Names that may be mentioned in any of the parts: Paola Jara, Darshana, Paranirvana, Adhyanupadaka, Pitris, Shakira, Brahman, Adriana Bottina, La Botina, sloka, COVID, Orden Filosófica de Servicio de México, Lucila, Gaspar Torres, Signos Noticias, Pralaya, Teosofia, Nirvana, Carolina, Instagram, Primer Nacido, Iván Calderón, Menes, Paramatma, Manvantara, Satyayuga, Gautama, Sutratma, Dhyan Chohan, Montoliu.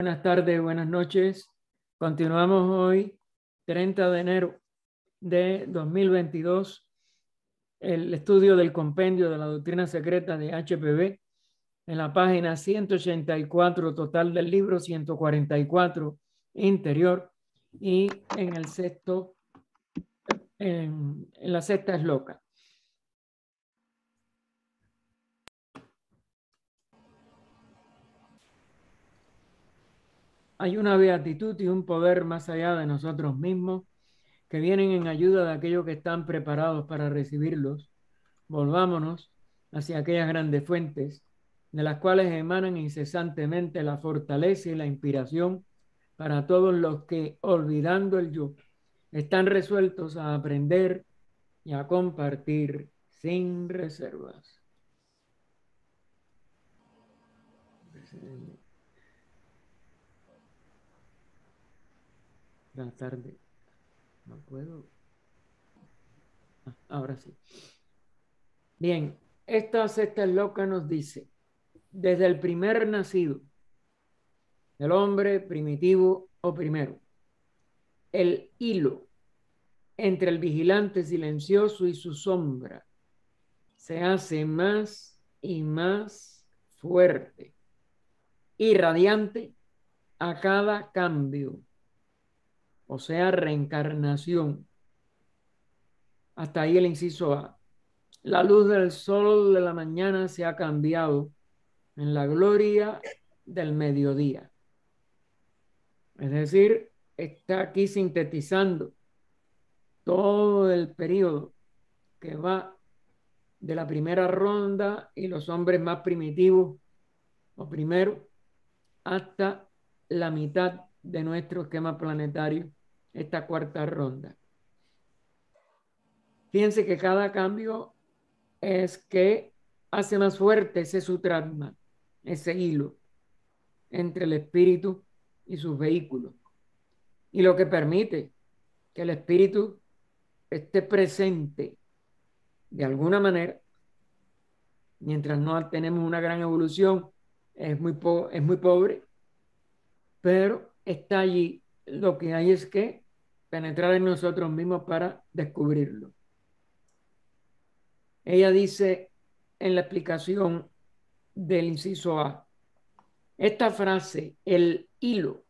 Buenas tardes, buenas noches. Continuamos hoy, 30 de enero de 2022, el estudio del compendio de la doctrina secreta de HPB en la página 184 total del libro, 144 interior y en el sexto, en la sexta esloca. Hay una beatitud y un poder más allá de nosotros mismos que vienen en ayuda de aquellos que están preparados para recibirlos. Volvámonos hacia aquellas grandes fuentes de las cuales emanan incesantemente la fortaleza y la inspiración para todos los que, olvidando el yo, están resueltos a aprender y a compartir sin reservas. Buenas tardes. No puedo. Ahora sí. Bien, esta sexta esloca nos dice: desde el primer nacido, el hombre primitivo o primero, el hilo entre el vigilante silencioso y su sombra se hace más y más fuerte y radiante a cada cambio, o sea, reencarnación. Hasta ahí el inciso A. La luz del sol de la mañana se ha cambiado en la gloria del mediodía. Es decir, está aquí sintetizando todo el periodo que va de la primera ronda y los hombres más primitivos o primero hasta la mitad de nuestro esquema planetario, esta cuarta ronda. Fíjense que cada cambio es que hace más fuerte ese sutratma, ese hilo entre el espíritu y sus vehículos, y lo que permite que el espíritu esté presente de alguna manera. Mientras no tenemos una gran evolución, es muy pobre, pero está allí. Lo que hay es que penetrar en nosotros mismos para descubrirlo. Ella dice en la explicación del inciso A, esta frase, el hilo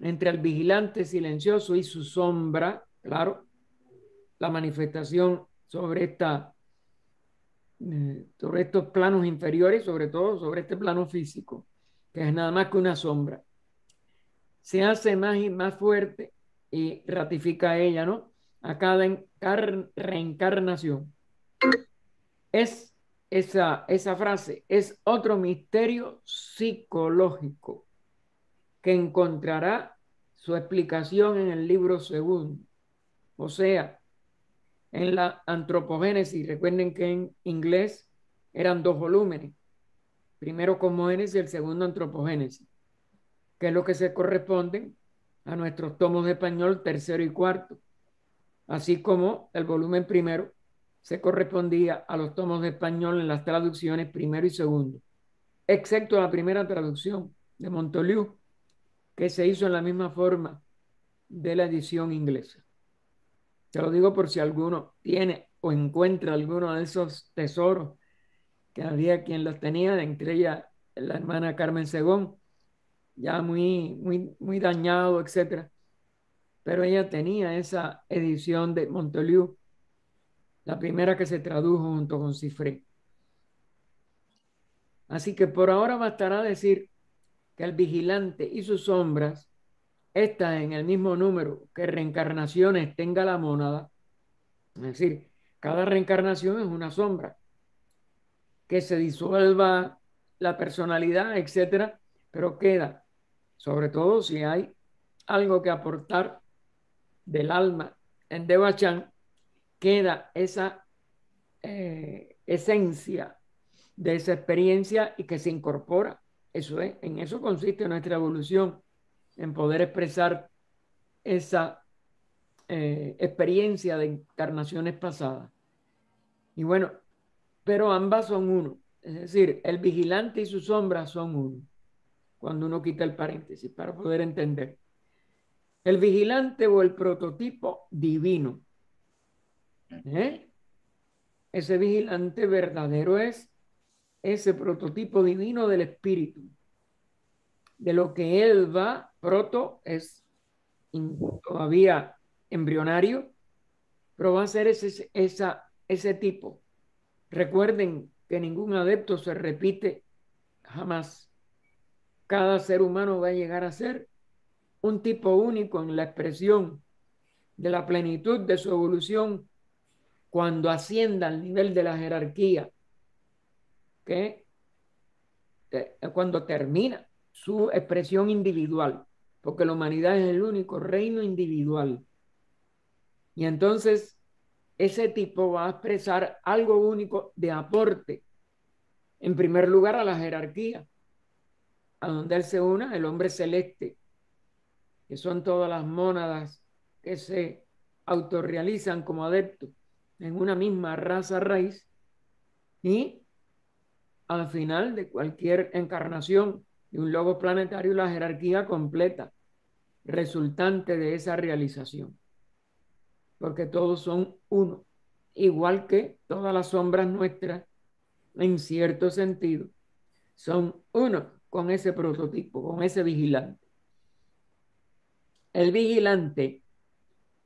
entre el vigilante silencioso y su sombra, claro, la manifestación sobre estos planos inferiores, sobre todo sobre este plano físico, que es nada más que una sombra, se hace más y más fuerte, y ratifica ella, ¿no?, a cada reencarnación. Es esa frase es otro misterio psicológico que encontrará su explicación en el libro segundo, o sea, en la antropogénesis. Recuerden que en inglés eran dos volúmenes, primero cosmogénesis y el segundo antropogénesis, que es lo que se corresponden a nuestros tomos de español tercero y cuarto, así como el volumen primero se correspondía a los tomos de español en las traducciones primero y segundo, excepto la primera traducción de Montoliu, que se hizo en la misma forma de la edición inglesa. Te lo digo por si alguno tiene o encuentra alguno de esos tesoros, que había quien los tenía, entre ellas la hermana Carmen Segón, ya muy dañado, etc. Pero ella tenía esa edición de Montoliu, la primera que se tradujo junto con Cifré. Así que por ahora bastará decir que el vigilante y sus sombras están en el mismo número que reencarnaciones tenga la mónada. Es decir, cada reencarnación es una sombra. Que se disuelva la personalidad, etc. Pero queda, sobre todo si hay algo que aportar del alma en Devachan, queda esa esencia de esa experiencia y que se incorpora. Eso es, en eso consiste nuestra evolución, en poder expresar esa experiencia de encarnaciones pasadas. Y bueno, pero ambas son uno, es decir, el vigilante y su sombra son uno. cuando uno quita el paréntesis para poder entender. El vigilante o el prototipo divino. Ese vigilante verdadero es ese prototipo divino del espíritu. De lo que él va, proto es todavía embrionario, pero va a ser ese tipo. Recuerden que ningún adepto se repite jamás. Cada ser humano va a llegar a ser un tipo único en la expresión de la plenitud de su evolución cuando ascienda al nivel de la jerarquía, que cuando termina su expresión individual, porque la humanidad es el único reino individual. Y entonces ese tipo va a expresar algo único de aporte, en primer lugar a la jerarquía, a donde él se una el hombre celeste, que son todas las mónadas que se autorrealizan como adeptos en una misma raza raíz, y al final de cualquier encarnación de un logo planetario, la jerarquía completa resultante de esa realización, porque todos son uno, igual que todas las sombras nuestras, en cierto sentido, son uno con ese prototipo, con ese vigilante. El vigilante,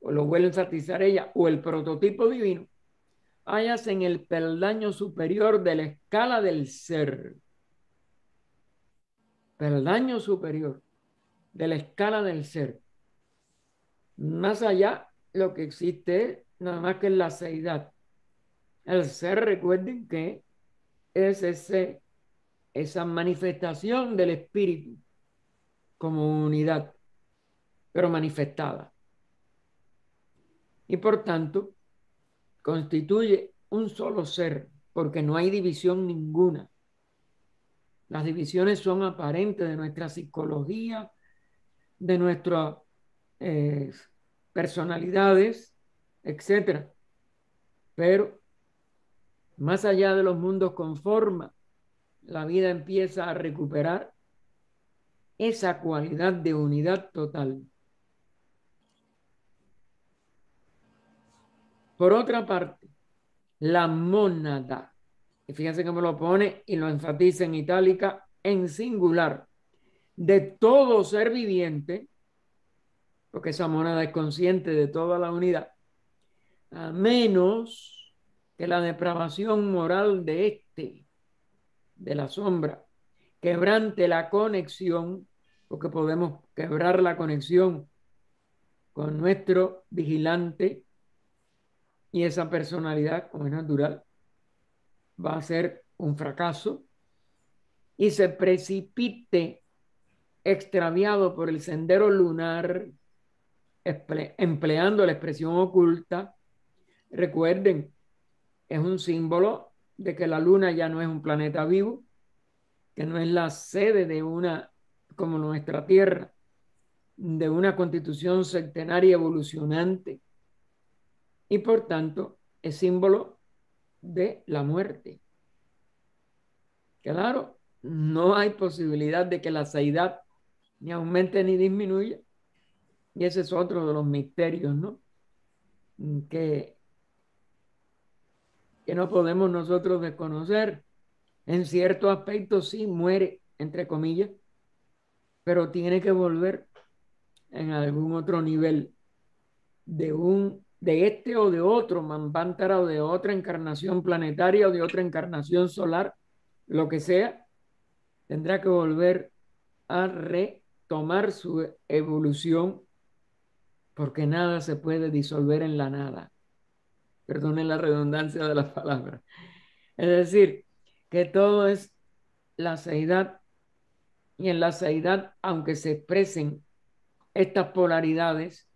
o lo vuelven a enfatizar ella, o el prototipo divino, hállase en el peldaño superior de la escala del ser. Peldaño superior de la escala del ser. Más allá, lo que existe nada más que la seidad. El ser, recuerden que es esa manifestación del espíritu como unidad, pero manifestada. Y por tanto, constituye un solo ser, porque no hay división ninguna. Las divisiones son aparentes de nuestra psicología, de nuestras personalidades, etc. Pero más allá de los mundos con forma, la vida empieza a recuperar esa cualidad de unidad total. Por otra parte, la mónada, y fíjense cómo lo pone y lo enfatiza en itálica, en singular, de todo ser viviente, porque esa mónada es consciente de toda la unidad, a menos que la depravación moral de de la sombra, quebrante la conexión, porque podemos quebrar la conexión con nuestro vigilante. Y esa personalidad, como es natural, va a ser un fracaso y se precipite extraviado por el sendero lunar, empleando la expresión oculta. Recuerden, es un símbolo de que la luna ya no es un planeta vivo, que no es la sede de una, como nuestra Tierra, de una constitución centenaria evolucionante. Y por tanto, es símbolo de la muerte. Claro, no hay posibilidad de que la seidad ni aumente ni disminuya. Y ese es otro de los misterios, ¿no? Que no podemos nosotros desconocer. En cierto aspecto sí muere, entre comillas, pero tiene que volver en algún otro nivel de este o de otro manvántara o de otra encarnación planetaria o de otra encarnación solar, lo que sea, tendrá que volver a retomar su evolución, porque nada se puede disolver en la nada. Perdonen la redundancia de las palabras. Es decir, que todo es la seidad, y en la seidad, aunque se expresen estas polaridades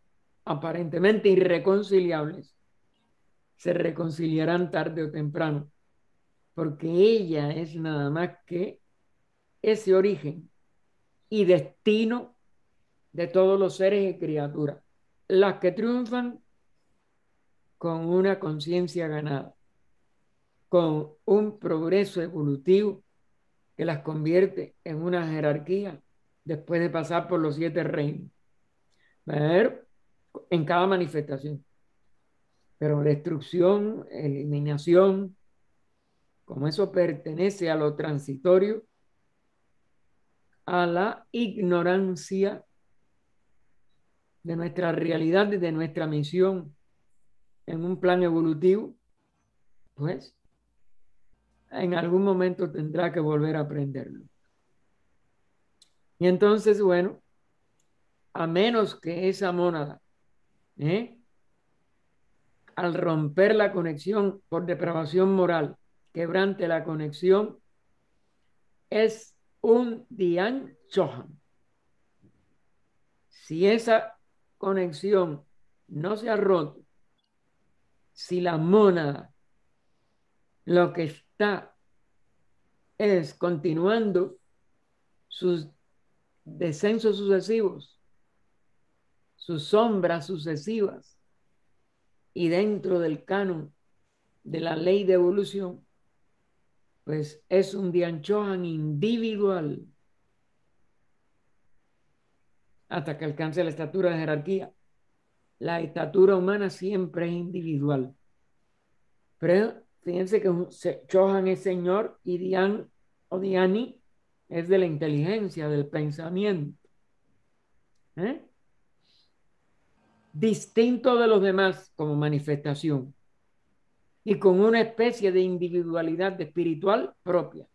aparentemente irreconciliables, se reconciliarán tarde o temprano, porque ella es nada más que ese origen y destino de todos los seres y criaturas, las que triunfan con una conciencia ganada, con un progreso evolutivo que las convierte en una jerarquía después de pasar por los 7 reinos. Va a haber en cada manifestación. Pero destrucción, eliminación, como eso pertenece a lo transitorio, a la ignorancia de nuestra realidad y de nuestra misión en un plan evolutivo, pues en algún momento tendrá que volver a aprenderlo. Y entonces, bueno, a menos que esa mónada, al romper la conexión por depravación moral, quebrante la conexión, es un Dian Chohan. Si esa conexión no se ha roto, si la mónada lo que está es continuando sus descensos sucesivos, sus sombras sucesivas, y dentro del canon de la ley de evolución, pues es un Dian Chohan individual hasta que alcance la estatura de jerarquía. La estatura humana siempre es individual. Pero fíjense que Chohan es señor y Dian o Diani es de la inteligencia, del pensamiento. Distinto de los demás como manifestación y con una especie de individualidad espiritual propia.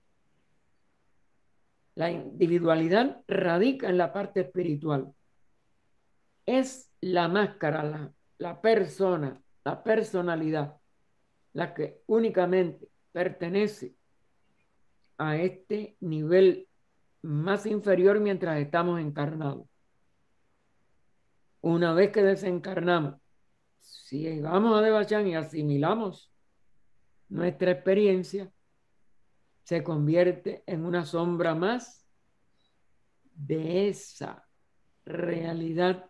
La individualidad radica en la parte espiritual. Es la máscara, la persona, la personalidad, la que únicamente pertenece a este nivel más inferior mientras estamos encarnados. Una vez que desencarnamos, si vamos a Devachan y asimilamos nuestra experiencia, se convierte en una sombra más de esa realidad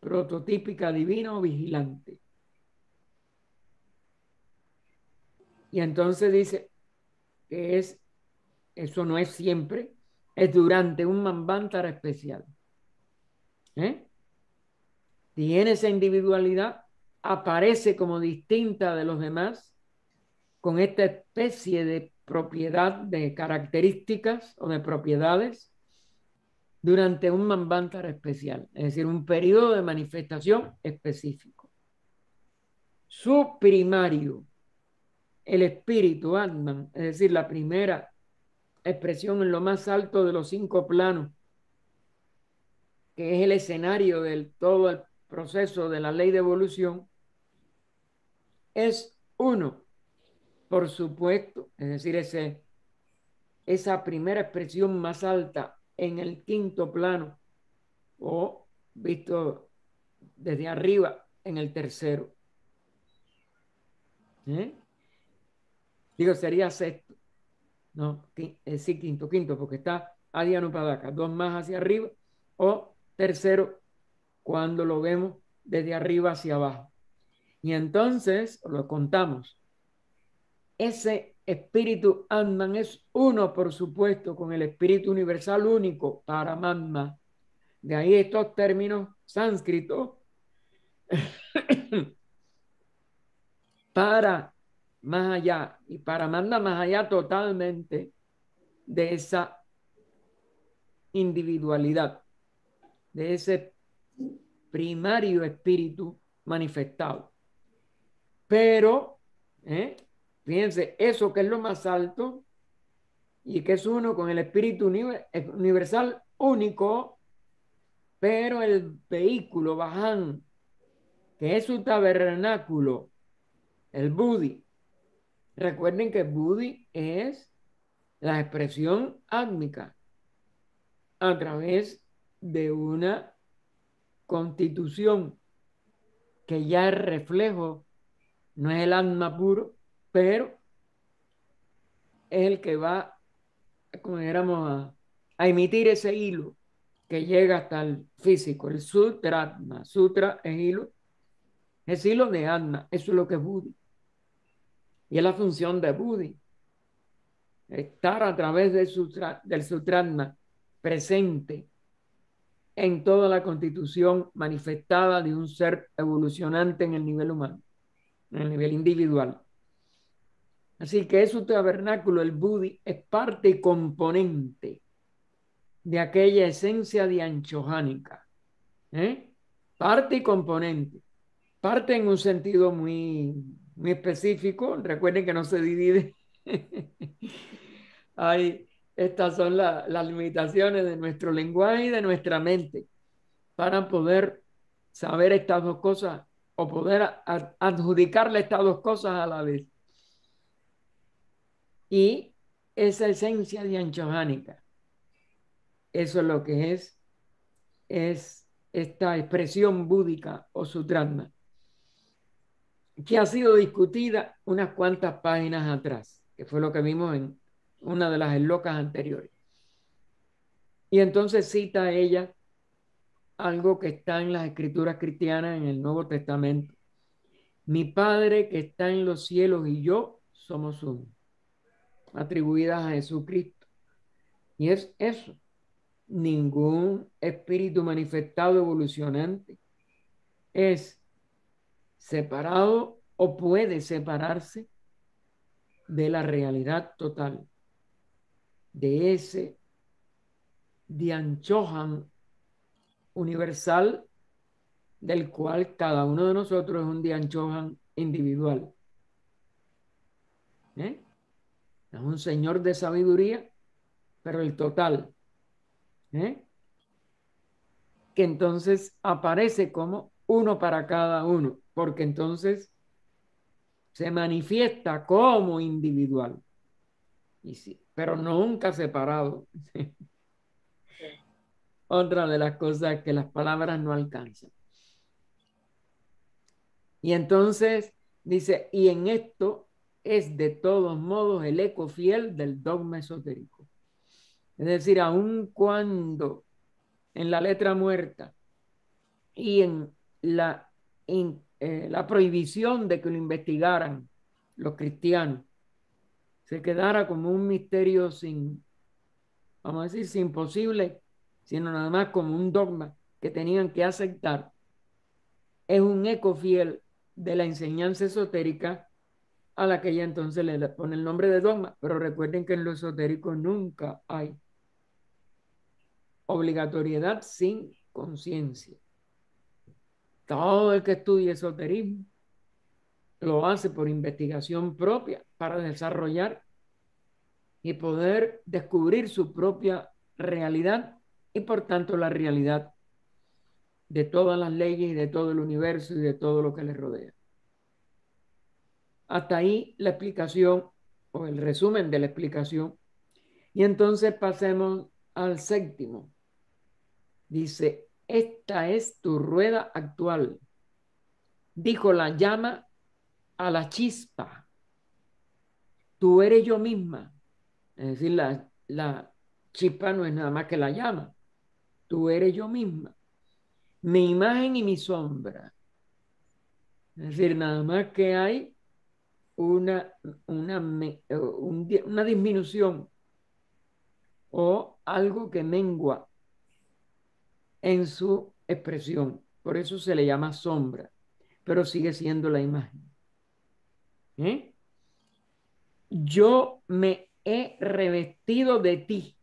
prototípica divina o vigilante. Y entonces dice que eso no es siempre, es durante un manvántara especial. Tiene esa individualidad, aparece como distinta de los demás, con esta especie de propiedad, de características o de propiedades, durante un manvántara especial, es decir, un periodo de manifestación específico. Su primario, el espíritu Atman, es decir, la primera expresión en lo más alto de los 5 planos, que es el escenario del todo el proceso de la ley de evolución, es uno, por supuesto, es decir, esa primera expresión más alta en el 5.º plano o visto desde arriba en el 3.º. Digo, sería 6.º, no, sí, 5.º, porque está Adhyanupadaka, 2 más hacia arriba, o 3.º cuando lo vemos desde arriba hacia abajo. Y entonces lo contamos. Ese espíritu Atman es uno, por supuesto, con el espíritu universal único, Paramatma. De ahí estos términos sánscritos. Para más allá y Paramatma más allá totalmente de esa individualidad, de ese primario espíritu manifestado. Pero, fíjense, eso que es lo más alto y que es uno con el espíritu universal único, pero el vehículo Baján, que es su tabernáculo, el Budi. Recuerden que Budi es la expresión átmica a través de una constitución que ya es reflejo, no es el alma puro, pero es el que va, como dijéramos, a emitir ese hilo que llega hasta el físico, el sutratma. Sutra es hilo de alma, eso es lo que es Budi. Y es la función de Budi, estar a través del sutratma presente en toda la constitución manifestada de un ser evolucionante en el nivel humano, en el nivel individual. Así que es su tabernáculo, el Budi, es parte y componente de aquella esencia dianchohánica. Parte y componente. Parte en un sentido muy específico. Recuerden que no se divide. Hay... Estas son las limitaciones de nuestro lenguaje y de nuestra mente para poder saber estas dos cosas o poder adjudicarle estas dos cosas a la vez. Y esa esencia dianchohánica, eso es lo que es esta expresión búdica o sutratma, que ha sido discutida unas cuantas páginas atrás, que fue lo que vimos en una de las eslocas anteriores. Y entonces cita a ella algo que está en las escrituras cristianas, en el Nuevo Testamento. Mi Padre que está en los cielos y yo somos uno. Atribuidas a Jesucristo. Y es eso. Ningún espíritu manifestado evolucionante es separado o puede separarse de la realidad total, de ese Dianchohan universal del cual cada uno de nosotros es un Dianchohan individual. Es un señor de sabiduría, pero el total. Que entonces aparece como uno para cada uno, porque entonces se manifiesta como individual. Y sí, pero nunca separado. Otra de las cosas que las palabras no alcanzan. Y entonces dice, y en esto es de todos modos el eco fiel del dogma esotérico. Es decir, aun cuando en la letra muerta y en la prohibición de que lo investigaran los cristianos se quedara como un misterio sin, vamos a decir, sin posible, sino nada más como un dogma que tenían que aceptar, es un eco fiel de la enseñanza esotérica a la que ella entonces le pone el nombre de dogma. Pero recuerden que en lo esotérico nunca hay obligatoriedad sin conciencia. Todo el que estudia esoterismo lo hace por investigación propia para desarrollar y poder descubrir su propia realidad y por tanto la realidad de todas las leyes y de todo el universo y de todo lo que le rodea. Hasta ahí la explicación o el resumen de la explicación. Y entonces pasemos al séptimo. Dice, esta es tu rueda actual, dijo la llama a la chispa. Tú eres yo misma. Es decir, la chispa no es nada más que la llama. Tú eres yo misma. Mi imagen y mi sombra. Es decir, nada más que hay una disminución o algo que mengua en su expresión. Por eso se le llama sombra, pero sigue siendo la imagen. Yo me he revestido de ti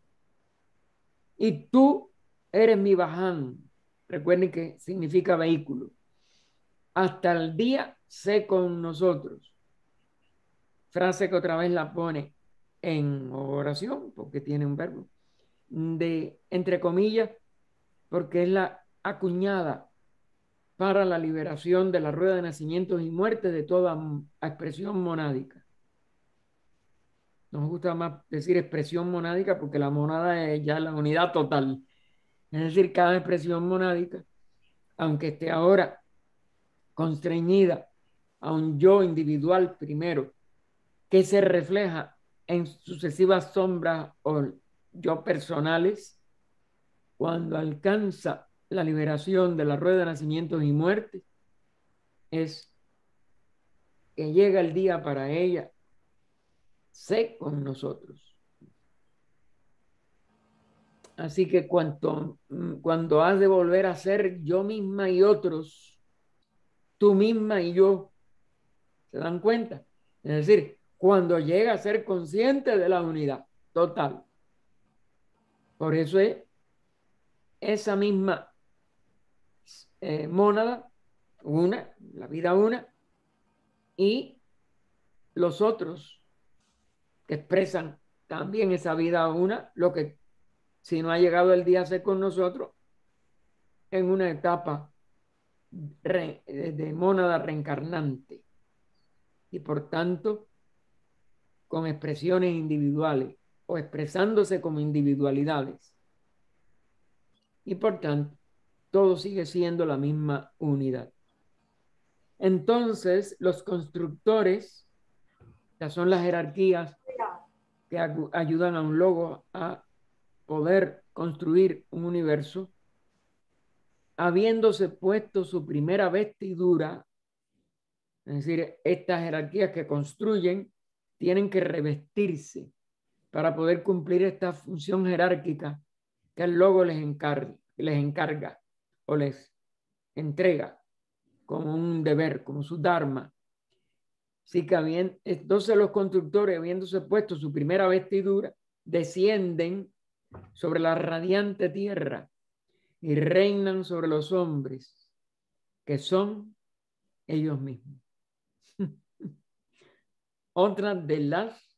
y tú eres mi Vahán. Recuerden que significa vehículo. Hasta el día sé con nosotros. Frase que otra vez la pone en oración, porque tiene un verbo, de entre comillas, porque es la acuñada para la liberación de la rueda de nacimientos y muertes de toda expresión monádica. Nos gusta más decir expresión monádica porque la monada es ya la unidad total. Es decir, cada expresión monádica, aunque esté ahora constreñida a un yo individual primero, que se refleja en sucesivas sombras o yo personales, cuando alcanza la liberación de la rueda de nacimientos y muertes, es que llega el día para ella, sé con nosotros. Así que cuando has de volver a ser yo misma y otros, tú misma y yo, ¿se dan cuenta? Es decir, cuando llega a ser consciente de la unidad total. Por eso es esa misma mónada, una, la vida una, y los otros que expresan también esa vida una, lo que si no ha llegado el día a ser con nosotros, en una etapa de mónada reencarnante. Y por tanto, con expresiones individuales o expresándose como individualidades. Y por tanto, todo sigue siendo la misma unidad. Entonces, los constructores, ya son las jerarquías que ayudan a un logos a poder construir un universo, habiéndose puesto su primera vestidura, es decir, estas jerarquías que construyen tienen que revestirse para poder cumplir esta función jerárquica que el logo les encarga o les entrega como un deber, como su dharma. Así que bien, entonces los constructores, habiéndose puesto su primera vestidura, descienden sobre la radiante tierra y reinan sobre los hombres, que son ellos mismos. Otra de las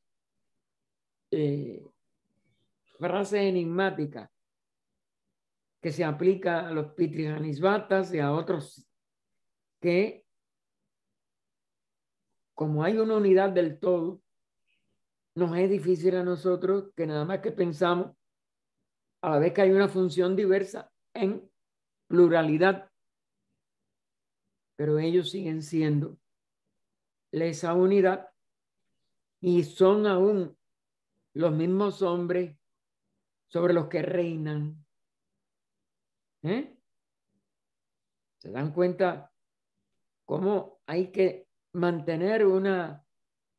frases enigmáticas que se aplica a los pitrijanisvatas y a otros que, como hay una unidad del todo, nos es difícil a nosotros que nada más que pensamos, a la vez que hay una función diversa en pluralidad, pero ellos siguen siendo esa unidad y son aún los mismos hombres sobre los que reinan. ¿Se dan cuenta cómo hay que mantener una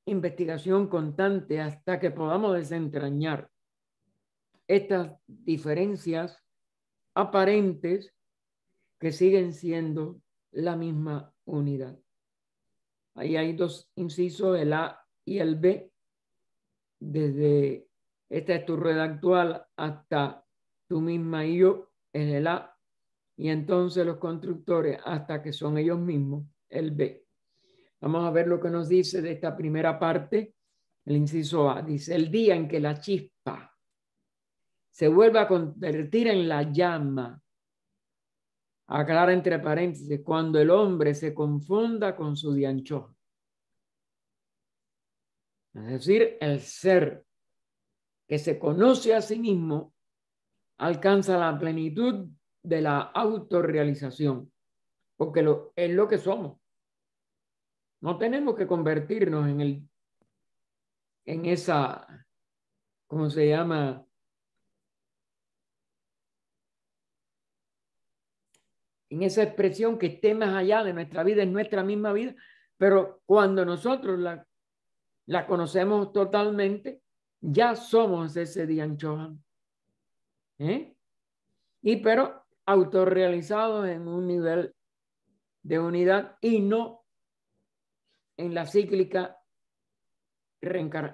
investigación constante hasta que podamos desentrañar estas diferencias aparentes que siguen siendo la misma unidad? Ahí hay dos incisos, el A y el B. Desde esta es tu red actual hasta tú misma y yo, es el A. Y entonces los constructores hasta que son ellos mismos, el B. Vamos a ver lo que nos dice de esta primera parte, el inciso A. Dice, el día en que la chispa se vuelve a convertir en la llama, aclara entre paréntesis, cuando el hombre se confunda con su diancho. Es decir, el ser que se conoce a sí mismo alcanza la plenitud de la autorrealización, porque es lo que somos. No tenemos que convertirnos en esa, ¿cómo se llama? En esa expresión que esté más allá de nuestra vida, es nuestra misma vida, pero cuando nosotros la conocemos totalmente, ya somos ese Dhyan Chohan. Y pero autorrealizados en un nivel de unidad y no en la cíclica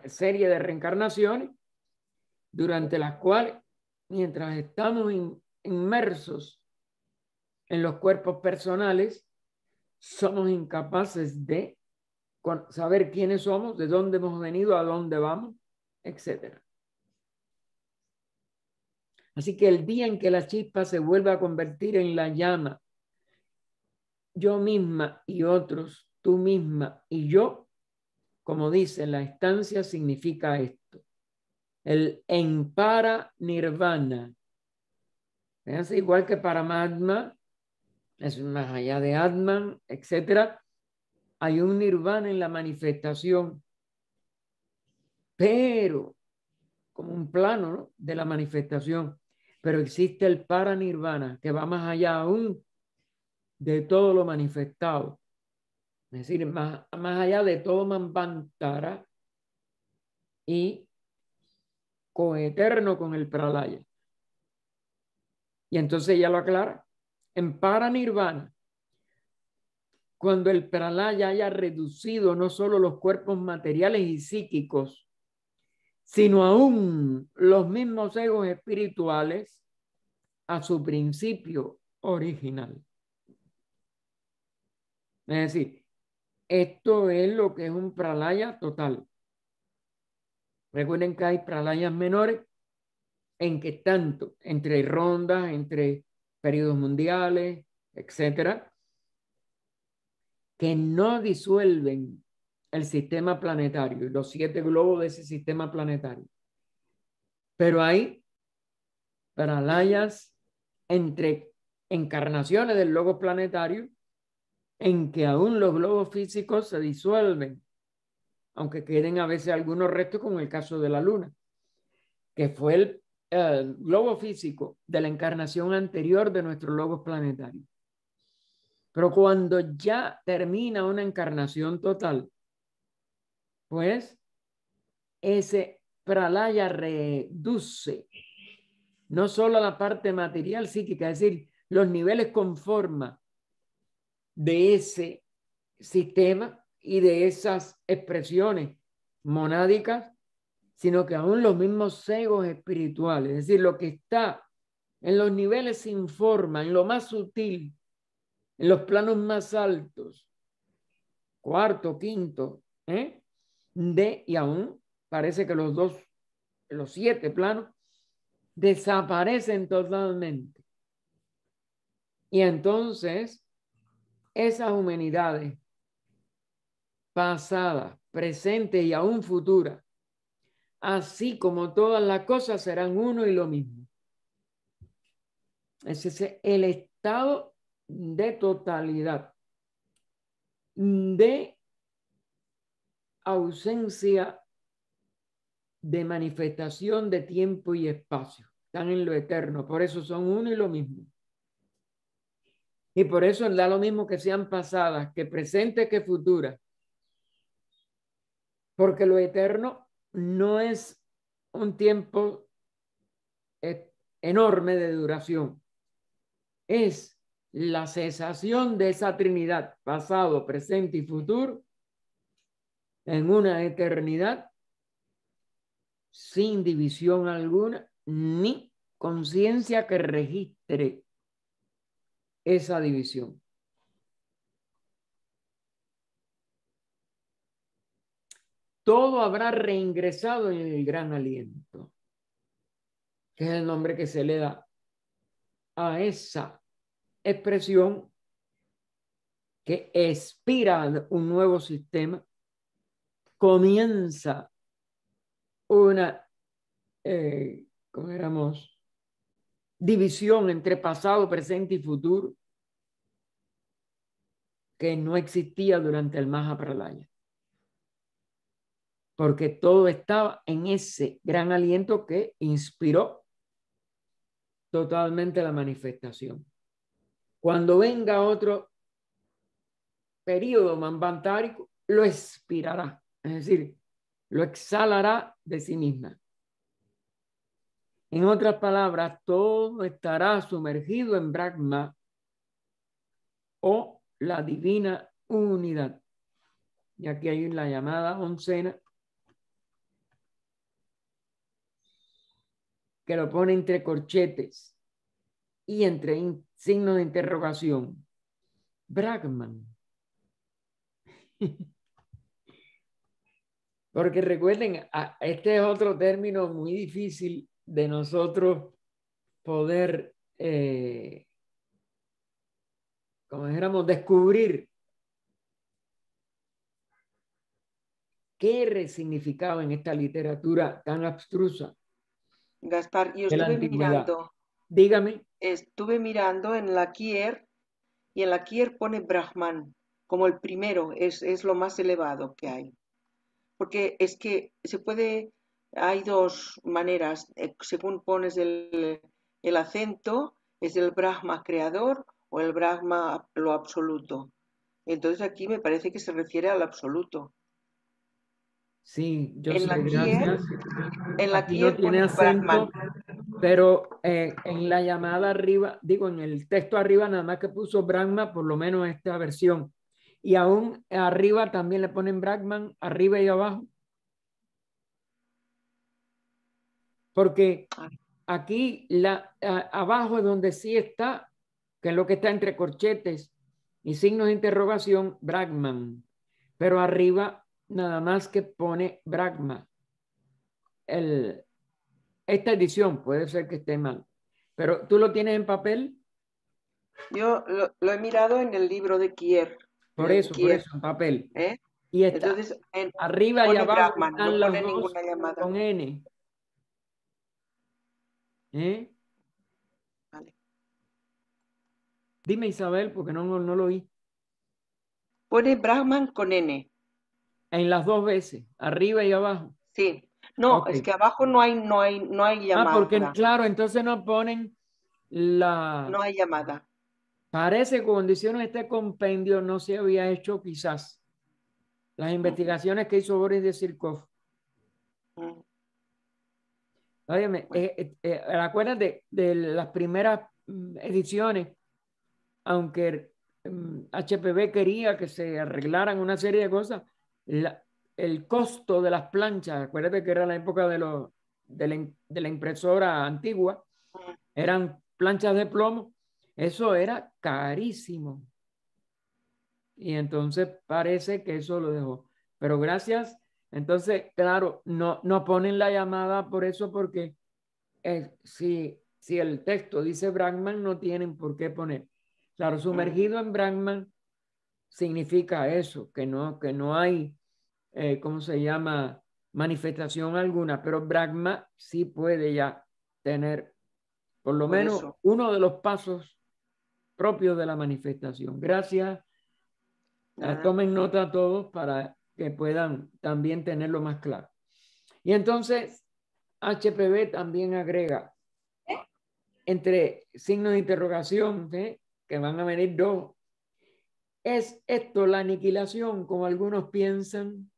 serie de reencarnaciones, durante las cuales, mientras estamos inmersos en los cuerpos personales, somos incapaces de saber quiénes somos, de dónde hemos venido, a dónde vamos, etc. Así que el día en que la chispa se vuelva a convertir en la llama, yo misma y otros, tú misma y yo, como dice la estancia, significa esto. El en para nirvana. Fíjense, igual que para Mahatma, es más allá de Atman, etc. Hay un nirvana en la manifestación, pero como un plano, ¿no?, de la manifestación. Pero existe el para nirvana, que va más allá aún de todo lo manifestado. Es decir, más allá de todo Manvantara y coeterno con el Pralaya. Y entonces ella lo aclara. En paranirvana, cuando el pralaya haya reducido no solo los cuerpos materiales y psíquicos, sino aún los mismos egos espirituales a su principio original. Es decir, esto es lo que es un pralaya total. Recuerden que hay pralayas menores en que tanto, entre rondas, entre periodos mundiales, etcétera, que no disuelven el sistema planetario y los 7 globos de ese sistema planetario. Pero hay pralayas entre encarnaciones del logo planetario en que aún los globos físicos se disuelven, aunque queden a veces algunos restos, como el caso de la Luna, que fue el globo físico de la encarnación anterior de nuestro logo planetario. Pero cuando ya termina una encarnación total, pues ese pralaya reduce no solo la parte material psíquica, es decir, los niveles con forma de ese sistema y de esas expresiones monádicas, sino que aún los mismos egos espirituales, es decir, lo que está en los niveles sin forma, en lo más sutil, en los planos más altos, cuarto, quinto, y aún parece que los 7 planos, desaparecen totalmente. Y entonces, esas humanidades pasadas, presentes y aún futuras, así como todas las cosas, serán uno y lo mismo. Ese es el estado de totalidad, de ausencia de manifestación de tiempo y espacio. Están en lo eterno, por eso son uno y lo mismo. Y por eso da lo mismo que sean pasadas, que presentes, que futuras. Porque lo eterno no es un tiempo enorme de duración. Es la cesación de esa trinidad, pasado, presente y futuro, en una eternidad sin división alguna, ni conciencia que registre esa división. Todo habrá reingresado en el gran aliento, que es el nombre que se le da a esa expresión que expira un nuevo sistema, comienza una división entre pasado, presente y futuro que no existía durante el Mahapralaya, porque todo estaba en ese gran aliento que inspiró totalmente la manifestación. Cuando venga otro periodo mambantárico, lo expirará, es decir, lo exhalará de sí misma. En otras palabras, todo estará sumergido en Brahma o la divina unidad. Y aquí hay la llamada oncena, que lo pone entre corchetes y entre signo de interrogación. Brahman. Porque recuerden, este es otro término muy difícil de nosotros poder, como dijéramos, descubrir qué resignificaba en esta literatura tan abstrusa. Gaspar, yo estuve mirando. Dígame. Estuve mirando en la Kier y en la Kier pone Brahman como el primero, es lo más elevado que hay. Porque es que se puede, hay dos maneras, según pones el acento, es el Brahma creador o el Brahma lo absoluto. Entonces aquí me parece que se refiere al absoluto. Sí, yo sé. En la Kier no tiene acento. Brahman. Pero en la llamada arriba, digo, en el texto arriba nada más que puso Brahman, por lo menos esta versión. Y aún arriba también le ponen Brahman, arriba y abajo. Porque aquí abajo es donde sí está, que es lo que está entre corchetes y signos de interrogación, Brahman. Pero arriba nada más que pone Brahma. Esta edición puede ser que esté mal. Pero ¿tú lo tienes en papel? Yo lo he mirado en el libro de Kier. Por eso, en papel. ¿Eh? Y está. Entonces, arriba y abajo Brahman, están no los dos con N. ¿Eh? Vale. Dime, Isabel, porque no lo oí. Pone Brahman con N. En las dos veces, arriba y abajo. Sí. No, okay. Es que abajo no hay llamada. Ah, porque claro, entonces no ponen la... No hay llamada. Parece que cuando hicieron este compendio no se había hecho quizás las investigaciones que hizo Boris de Sirkov. Óyeme, acuérdate de las primeras ediciones, aunque HPB quería que se arreglaran una serie de cosas, el costo de las planchas, acuérdate que era la época de la impresora antigua, eran planchas de plomo. Eso era carísimo. Y entonces parece que eso lo dejó. Pero gracias. Entonces, claro, no ponen la llamada por eso, porque si el texto dice Brahman, no tienen por qué poner. Claro, sumergido en Brahman significa eso, que no hay, ¿cómo se llama? Manifestación alguna. Pero Brahman sí puede ya tener, por lo menos, uno de los pasos propios de la manifestación. Gracias. Tomen nota a todos para que puedan también tenerlo más claro. Y entonces HPB también agrega entre signos de interrogación, que van a venir dos. ¿Es esto la aniquilación, como algunos piensan?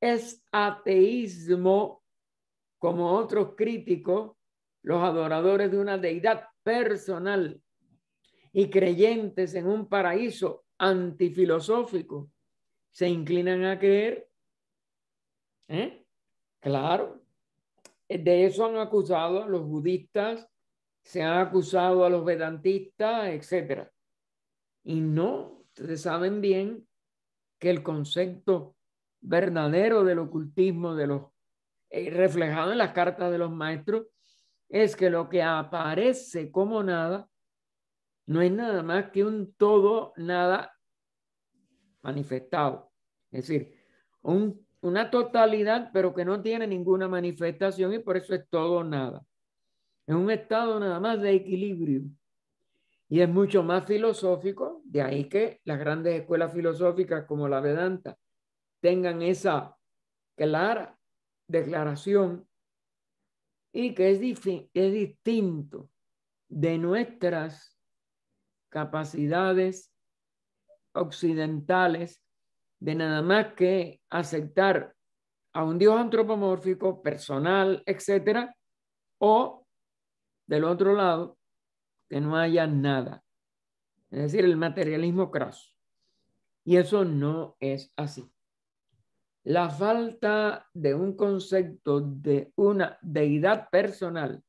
¿Es ateísmo, como otros críticos, los adoradores de una deidad personal y creyentes en un paraíso antifilosófico se inclinan a creer? Claro, de eso han acusado a los budistas, se han acusado a los vedantistas, etc. Y no, ustedes saben bien que el concepto verdadero del ocultismo, reflejado en las cartas de los maestros, es que lo que aparece como nada no es nada más que un todo nada manifestado. Es decir, una totalidad, pero que no tiene ninguna manifestación, y por eso es todo nada. Es un estado nada más de equilibrio. Y es mucho más filosófico, de ahí que las grandes escuelas filosóficas como la Vedanta tengan esa clara declaración. Y que es distinto de nuestras capacidades occidentales de nada más que aceptar a un Dios antropomórfico, personal, etc. O del otro lado, que no haya nada. Es decir, el materialismo craso. Y eso no es así. La falta de un concepto de una deidad personal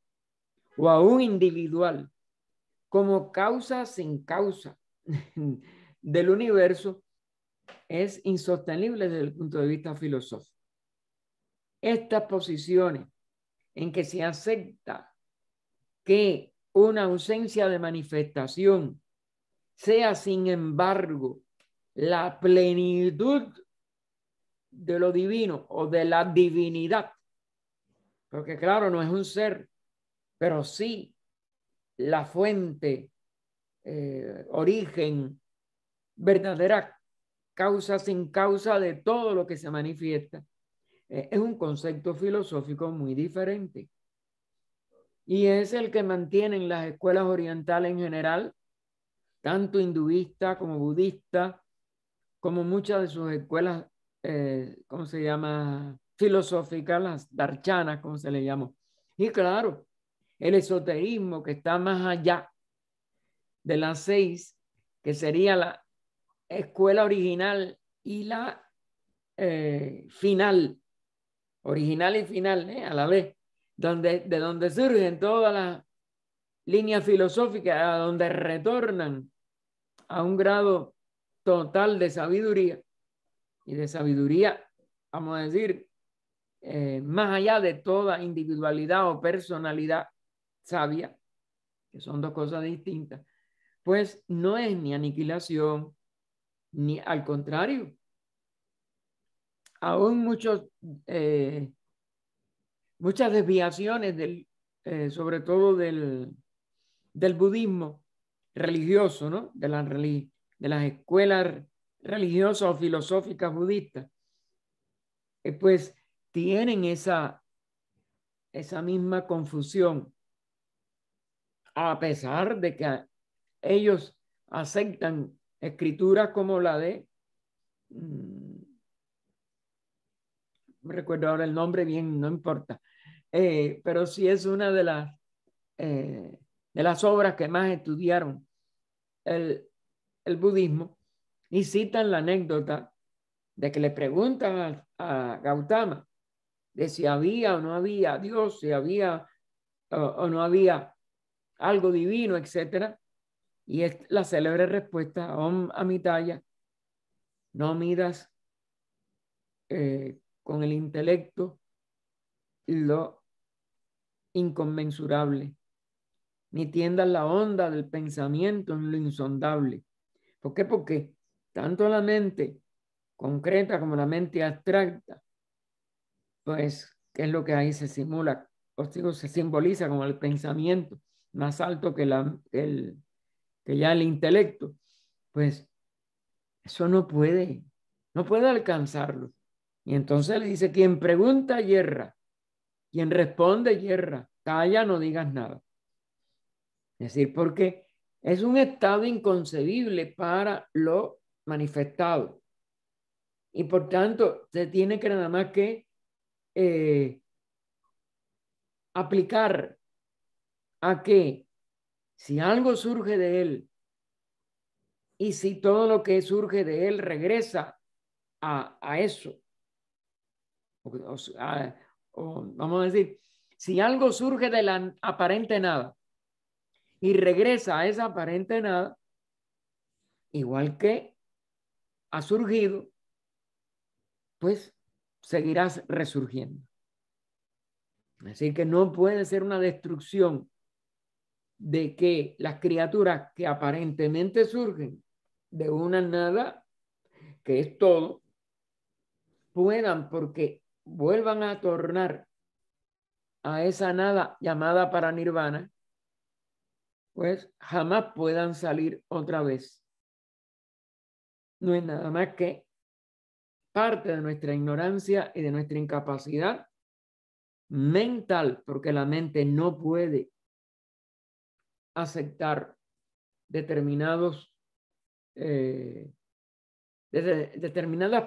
o aún individual como causa sin causa del universo es insostenible desde el punto de vista filosófico. Estas posiciones en que se acepta que una ausencia de manifestación sea, sin embargo, la plenitud de lo divino o de la divinidad, porque claro, no es un ser, pero sí la fuente, origen, verdadera causa sin causa de todo lo que se manifiesta, es un concepto filosófico muy diferente, y es el que mantienen las escuelas orientales en general, tanto hinduista como budista, como muchas de sus escuelas ¿cómo se llama? filosóficas, las darchanas, como se le llamó. Y claro, el esoterismo que está más allá de las seis, que sería la escuela original y la final, original y final, a la vez, de donde surgen todas las líneas filosóficas, a donde retornan a un grado total de sabiduría, y de sabiduría, vamos a decir, más allá de toda individualidad o personalidad sabia, que son dos cosas distintas, pues no es ni aniquilación, ni al contrario. Aún muchas desviaciones, sobre todo del budismo religioso, ¿no? De las escuelas religiosas o filosóficas budistas, pues tienen esa misma confusión, a pesar de que ellos aceptan escrituras como la de, no recuerdo ahora el nombre bien, no importa, pero sí es una de las obras que más estudiaron el budismo, y citan la anécdota de que le preguntan a Gautama de si había o no había Dios, si había o no había algo divino, etc. Y es la célebre respuesta, Om Amitaya, no midas con el intelecto lo inconmensurable, ni tiendas la onda del pensamiento en lo insondable. ¿Por qué? Porque tanto la mente concreta como la mente abstracta, pues, que es lo que ahí se simula, o digo, se simboliza como el pensamiento más alto que ya el intelecto, pues, eso no puede alcanzarlo. Y entonces le dice, quien pregunta yerra, quien responde yerra, calla, no digas nada. Es decir, porque es un estado inconcebible para lo manifestado. Y por tanto, se tiene que nada más que aplicar a que si algo surge de él y si todo lo que surge de él regresa a eso, o vamos a decir, si algo surge de la aparente nada y regresa a esa aparente nada, igual que ha surgido, pues seguirás resurgiendo. Así que no puede ser una destrucción de que las criaturas que aparentemente surgen de una nada, que es todo, puedan, porque vuelvan a tornar a esa nada llamada para nirvana, pues jamás puedan salir otra vez. No es nada más que parte de nuestra ignorancia y de nuestra incapacidad mental, porque la mente no puede aceptar determinadas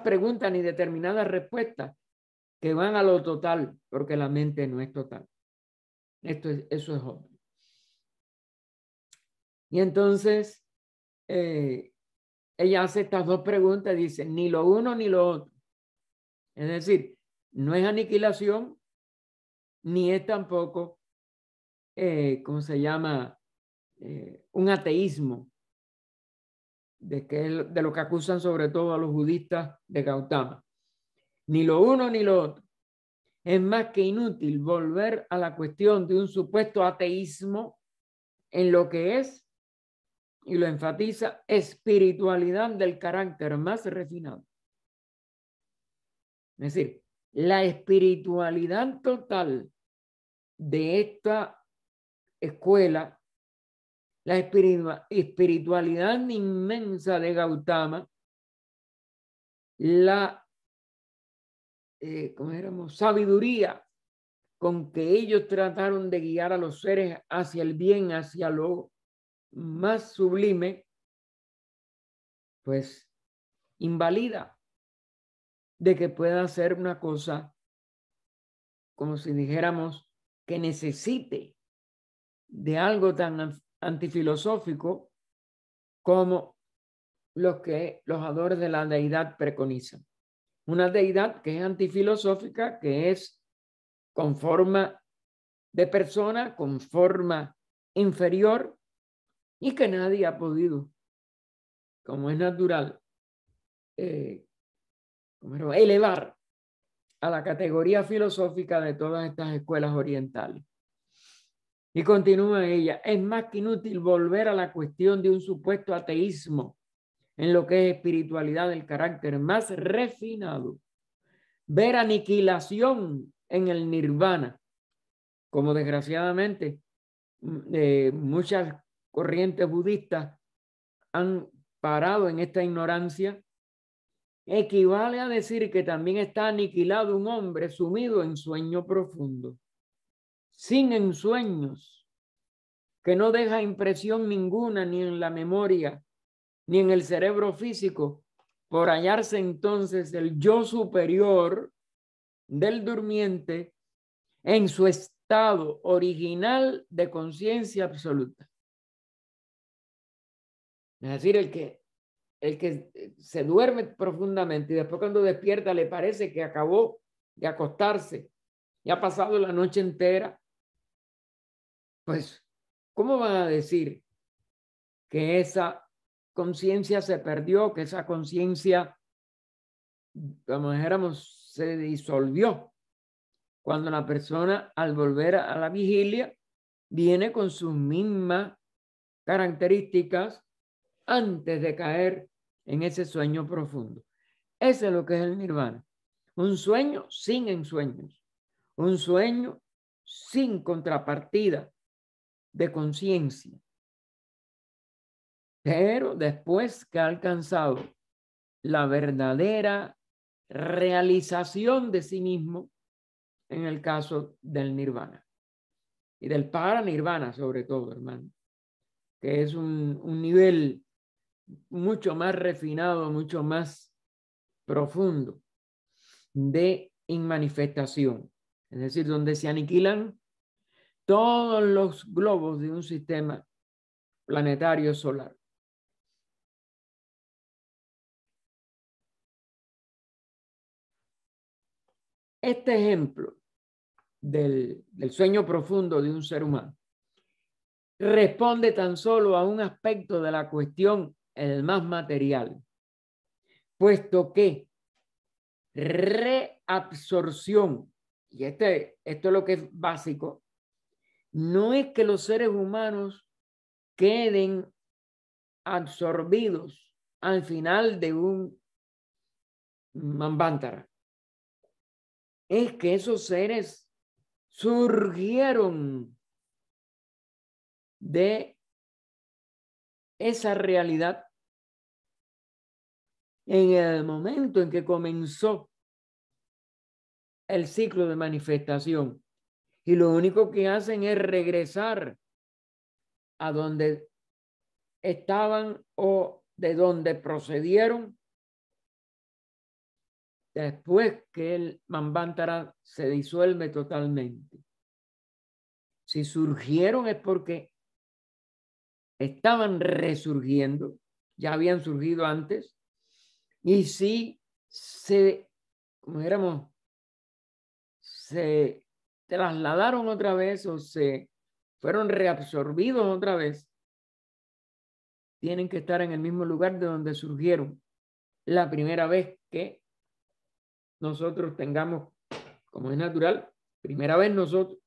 preguntas ni determinadas respuestas que van a lo total, porque la mente no es total. Eso es obvio. Y entonces ella hace estas dos preguntas, dice, ni lo uno ni lo otro. Es decir, no es aniquilación, ni es tampoco, ¿cómo se llama? Un ateísmo, de lo que acusan sobre todo a los budistas de Gautama. Ni lo uno ni lo otro. Es más que inútil volver a la cuestión de un supuesto ateísmo en lo que es, y lo enfatiza, espiritualidad del carácter más refinado. Es decir, la espiritualidad total de esta escuela, la espiritualidad inmensa de Gautama, la sabiduría con que ellos trataron de guiar a los seres hacia el bien, hacia lo más sublime, pues invalida de que pueda ser una cosa como si dijéramos que necesite de algo tan antifilosófico como los que los adoradores de la deidad preconizan. Una deidad que es antifilosófica, que es con forma de persona, con forma inferior y que nadie ha podido, como es natural, elevar a la categoría filosófica de todas estas escuelas orientales. Y continúa ella, es más que inútil volver a la cuestión de un supuesto ateísmo en lo que es espiritualidad del carácter más refinado, ver aniquilación en el nirvana, como desgraciadamente muchas corrientes budistas han parado en esta ignorancia, equivale a decir que también está aniquilado un hombre sumido en sueño profundo, sin ensueños, que no deja impresión ninguna ni en la memoria ni en el cerebro físico, por hallarse entonces el yo superior del durmiente en su estado original de conciencia absoluta. Es decir, el que se duerme profundamente y después cuando despierta le parece que acabó de acostarse y ha pasado la noche entera, pues, ¿cómo van a decir que esa conciencia se perdió, que esa conciencia, como dijéramos, se disolvió? Cuando la persona al volver a la vigilia viene con sus mismas características antes de caer en ese sueño profundo. Ese es lo que es el nirvana. Un sueño sin ensueños. Un sueño sin contrapartida de conciencia. Pero después que ha alcanzado la verdadera realización de sí mismo, en el caso del nirvana y del paranirvana sobre todo, hermano, que es un nivel mucho más refinado, mucho más profundo de inmanifestación, es decir, donde se aniquilan todos los globos de un sistema planetario solar. Este ejemplo del sueño profundo de un ser humano responde tan solo a un aspecto de la cuestión, el más material, puesto que reabsorción, y esto es lo que es básico, no es que los seres humanos queden absorbidos al final de un manvántara, es que esos seres surgieron de esa realidad en el momento en que comenzó el ciclo de manifestación, y lo único que hacen es regresar a donde estaban o de donde procedieron después que el manvántara se disuelve totalmente. Si surgieron es porque estaban resurgiendo, ya habían surgido antes, y si se trasladaron otra vez o se fueron reabsorbidos otra vez, tienen que estar en el mismo lugar de donde surgieron la primera vez que nosotros tengamos, como es natural, primera vez nosotros,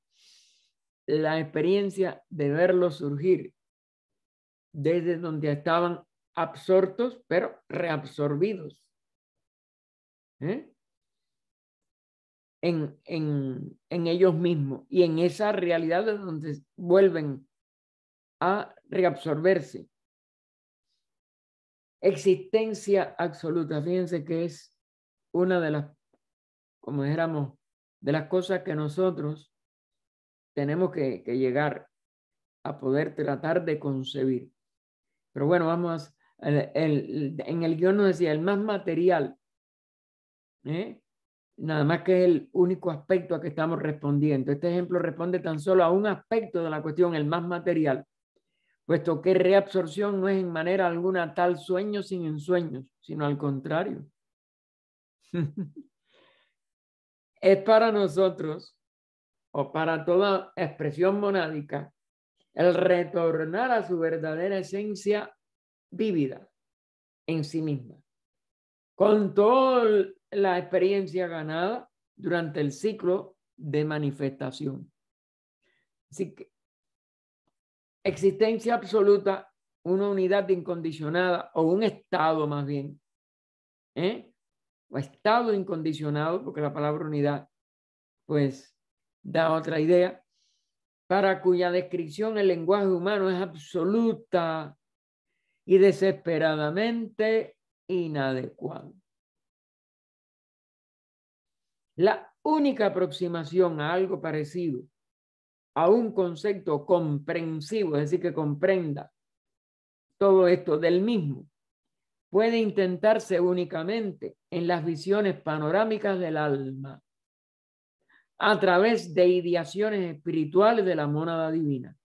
la experiencia de verlos surgir desde donde estaban absortos, pero reabsorbidos. En ellos mismos y en esa realidad de donde vuelven a reabsorberse. Existencia absoluta, fíjense que es una de las, como dijéramos, de las cosas que nosotros tenemos que llegar a poder tratar de concebir. Pero bueno, vamos, en el guión nos decía, el más material, nada más que es el único aspecto a que estamos respondiendo. Este ejemplo responde tan solo a un aspecto de la cuestión, el más material, puesto que reabsorción no es en manera alguna tal sueño sin ensueños, sino al contrario. Es para nosotros, o para toda expresión monádica, el retornar a su verdadera esencia vívida en sí misma, con toda la experiencia ganada durante el ciclo de manifestación. Así que existencia absoluta, una unidad incondicionada, o un estado más bien, o estado incondicionado, porque la palabra unidad pues da otra idea, para cuya descripción el lenguaje humano es absoluta y desesperadamente inadecuado. La única aproximación a algo parecido, a un concepto comprensivo, es decir, que comprenda todo esto del mismo, puede intentarse únicamente en las visiones panorámicas del alma, a través de ideaciones espirituales de la mónada divina.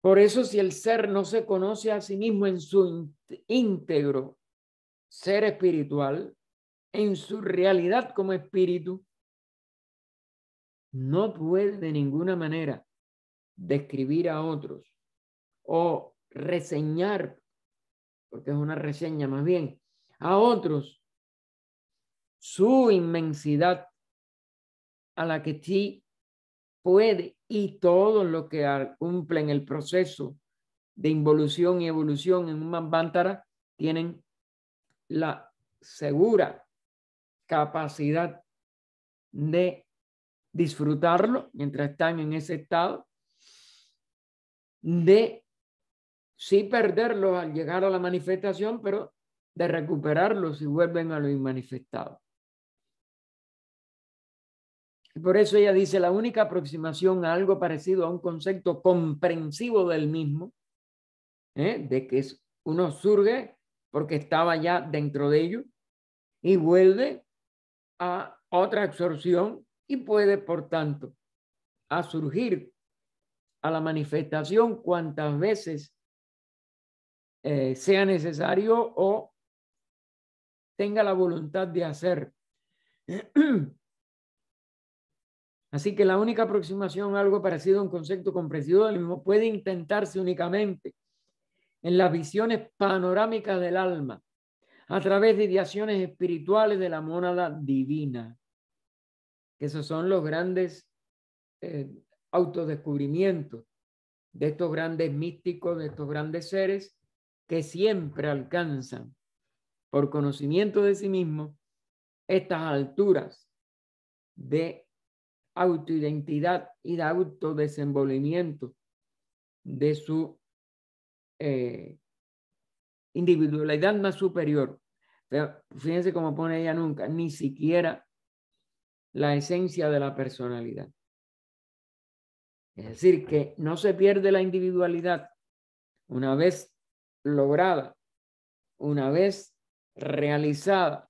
Por eso, si el ser no se conoce a sí mismo en su íntegro ser espiritual, en su realidad como espíritu, no puede de ninguna manera describir a otros o reseñar, porque es una reseña más bien, a otros su inmensidad, a la que sí puede, y todos los que cumplen el proceso de involución y evolución en un manvantara tienen la segura capacidad de disfrutarlo mientras están en ese estado, de sí perderlos al llegar a la manifestación, pero de recuperarlos si vuelven a lo inmanifestado. Por eso ella dice, la única aproximación a algo parecido a un concepto comprensivo del mismo, de que uno surge porque estaba ya dentro de ello y vuelve a otra absorción y puede, por tanto, a surgir a la manifestación cuantas veces sea necesario o tenga la voluntad de hacer. Así que la única aproximación a algo parecido a un concepto comprensivo del mismo puede intentarse únicamente en las visiones panorámicas del alma, a través de ideaciones espirituales de la mónada divina. Esos son los grandes autodescubrimientos de estos grandes místicos, de estos grandes seres que siempre alcanzan por conocimiento de sí mismos estas alturas de autoidentidad y de autodesenvolvimiento de su individualidad más superior. Pero fíjense cómo pone ella, nunca, ni siquiera la esencia de la personalidad. Es decir, que no se pierde la individualidad una vez lograda, una vez realizada.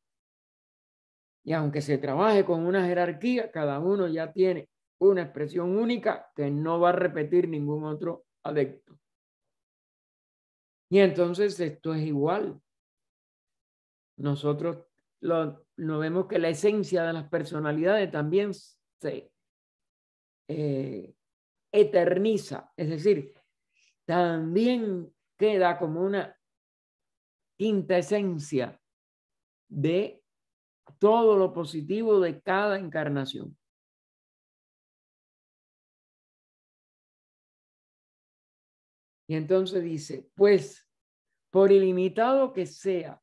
Y aunque se trabaje con una jerarquía, cada uno ya tiene una expresión única que no va a repetir ningún otro adepto. Y entonces esto es igual. Nosotros lo vemos, que la esencia de las personalidades también se eterniza. Es decir, también queda como una quintesencia de todo lo positivo de cada encarnación. Y entonces dice, pues, por ilimitado que sea,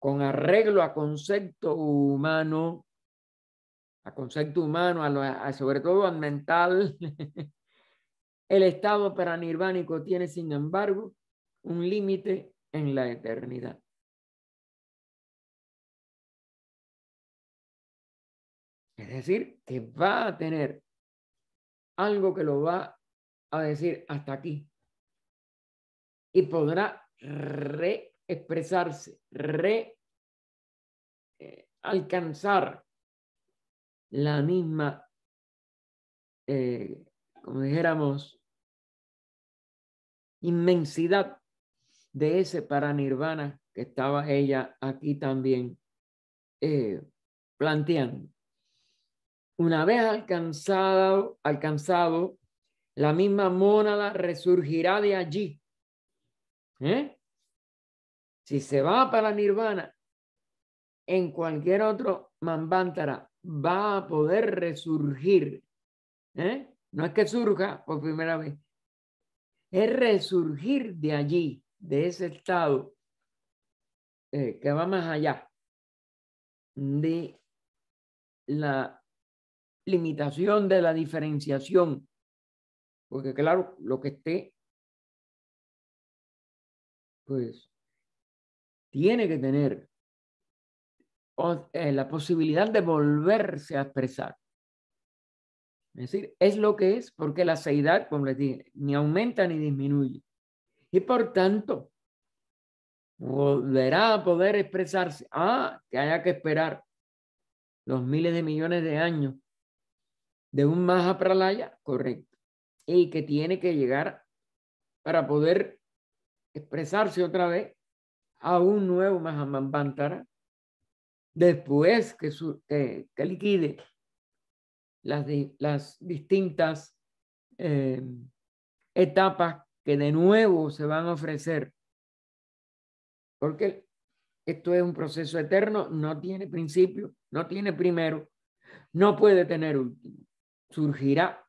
con arreglo a concepto humano, sobre todo al mental, el estado paranirvánico tiene, sin embargo, un límite en la eternidad. Es decir, que va a tener algo que lo va a decir hasta aquí. Y podrá reexpresarse, alcanzar la misma, como dijéramos, inmensidad de ese paranirvana que estaba ella aquí también planteando. Una vez alcanzado, la misma mónada resurgirá de allí. Si se va para nirvana, en cualquier otro manvantara va a poder resurgir. No es que surja por primera vez, es resurgir de allí, de ese estado que va más allá de la limitación de la diferenciación, porque claro, lo que esté pues tiene que tener la posibilidad de volverse a expresar. Es decir, es lo que es, porque la seidad, como les dije, ni aumenta ni disminuye. Y por tanto, volverá a poder expresarse. Que haya que esperar los miles de millones de años de un Maha Pralaya, correcto. Y que tiene que llegar para poder expresarse otra vez a un nuevo Maha Manvantara después que liquide las distintas etapas que de nuevo se van a ofrecer, porque esto es un proceso eterno, no tiene principio, no tiene primero, no puede tener último. Surgirá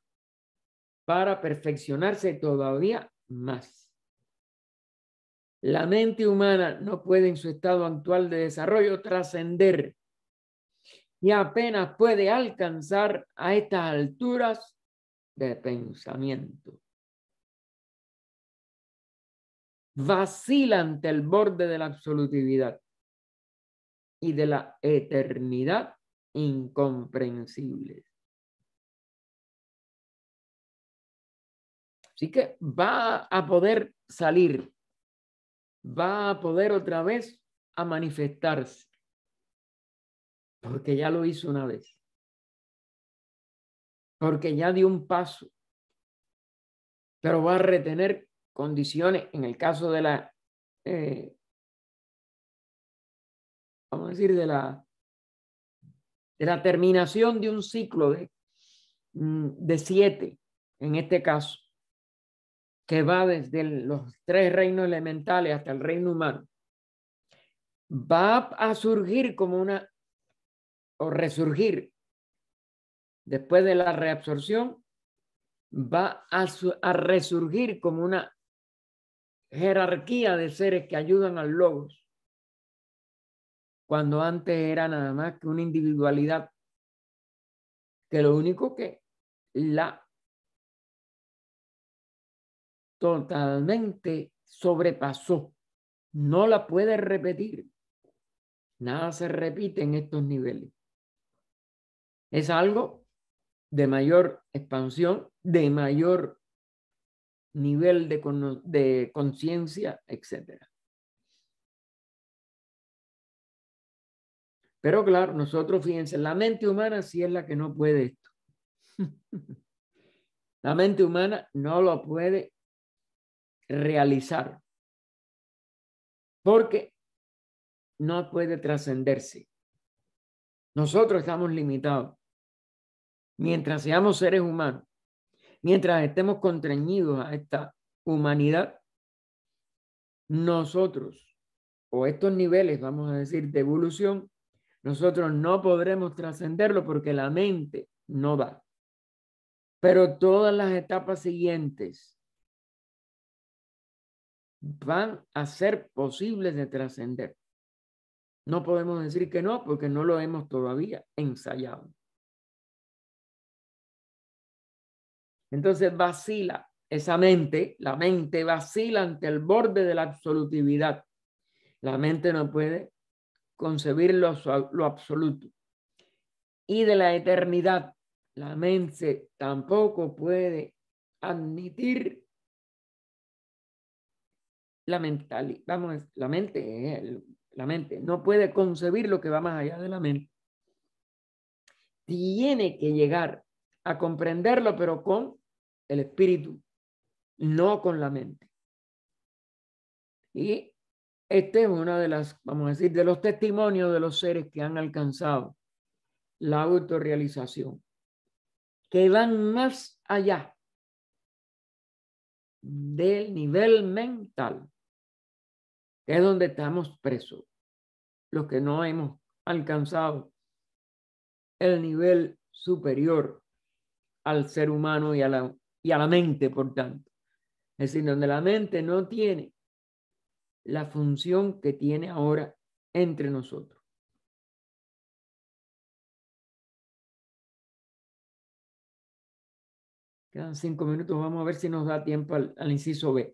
para perfeccionarse todavía más. La mente humana no puede en su estado actual de desarrollo trascender y apenas puede alcanzar a estas alturas de pensamiento. Vacila ante el borde de la absolutividad y de la eternidad incomprensibles. Así que va a poder salir, va a poder otra vez a manifestarse, porque ya lo hizo una vez, porque ya dio un paso, pero va a retener condiciones, en el caso de la, vamos a decir, de la terminación de un ciclo de 7, en este caso, que va desde los 3 reinos elementales hasta el reino humano, va a surgir como una, o resurgir, después de la reabsorción, va a resurgir como una jerarquía de seres que ayudan al logos, cuando antes era nada más que una individualidad, que lo único que la totalmente sobrepasó, no la puede repetir. Nada se repite en estos niveles. Es algo de mayor expansión, de mayor nivel de conciencia, etc. Pero claro, nosotros, fíjense, la mente humana sí es la que no puede esto. La mente humana no lo puede realizar porque no puede trascenderse. Nosotros estamos limitados. Mientras seamos seres humanos, mientras estemos contrañidos a esta humanidad, nosotros, o estos niveles, vamos a decir, de evolución, nosotros no podremos trascenderlo porque la mente no va. Pero todas las etapas siguientes van a ser posibles de trascender. No podemos decir que no, porque no lo hemos todavía ensayado. Entonces vacila esa mente, la mente vacila ante el borde de la absolutividad. La mente no puede concebir lo absoluto. Y de la eternidad, la mente tampoco puede admitir la mentalidad. Vamos, la mente es la mente no puede concebir lo que va más allá de la mente, tiene que llegar a comprenderlo, pero con el espíritu, no con la mente. Y este es uno de las, vamos a decir, de los testimonios de los seres que han alcanzado la autorrealización, que van más allá del nivel mental, que es donde estamos presos, los que no hemos alcanzado el nivel superior al ser humano y a la mente, por tanto. Es decir, donde la mente no tiene la función que tiene ahora entre nosotros. Quedan 5 minutos, vamos a ver si nos da tiempo al inciso B.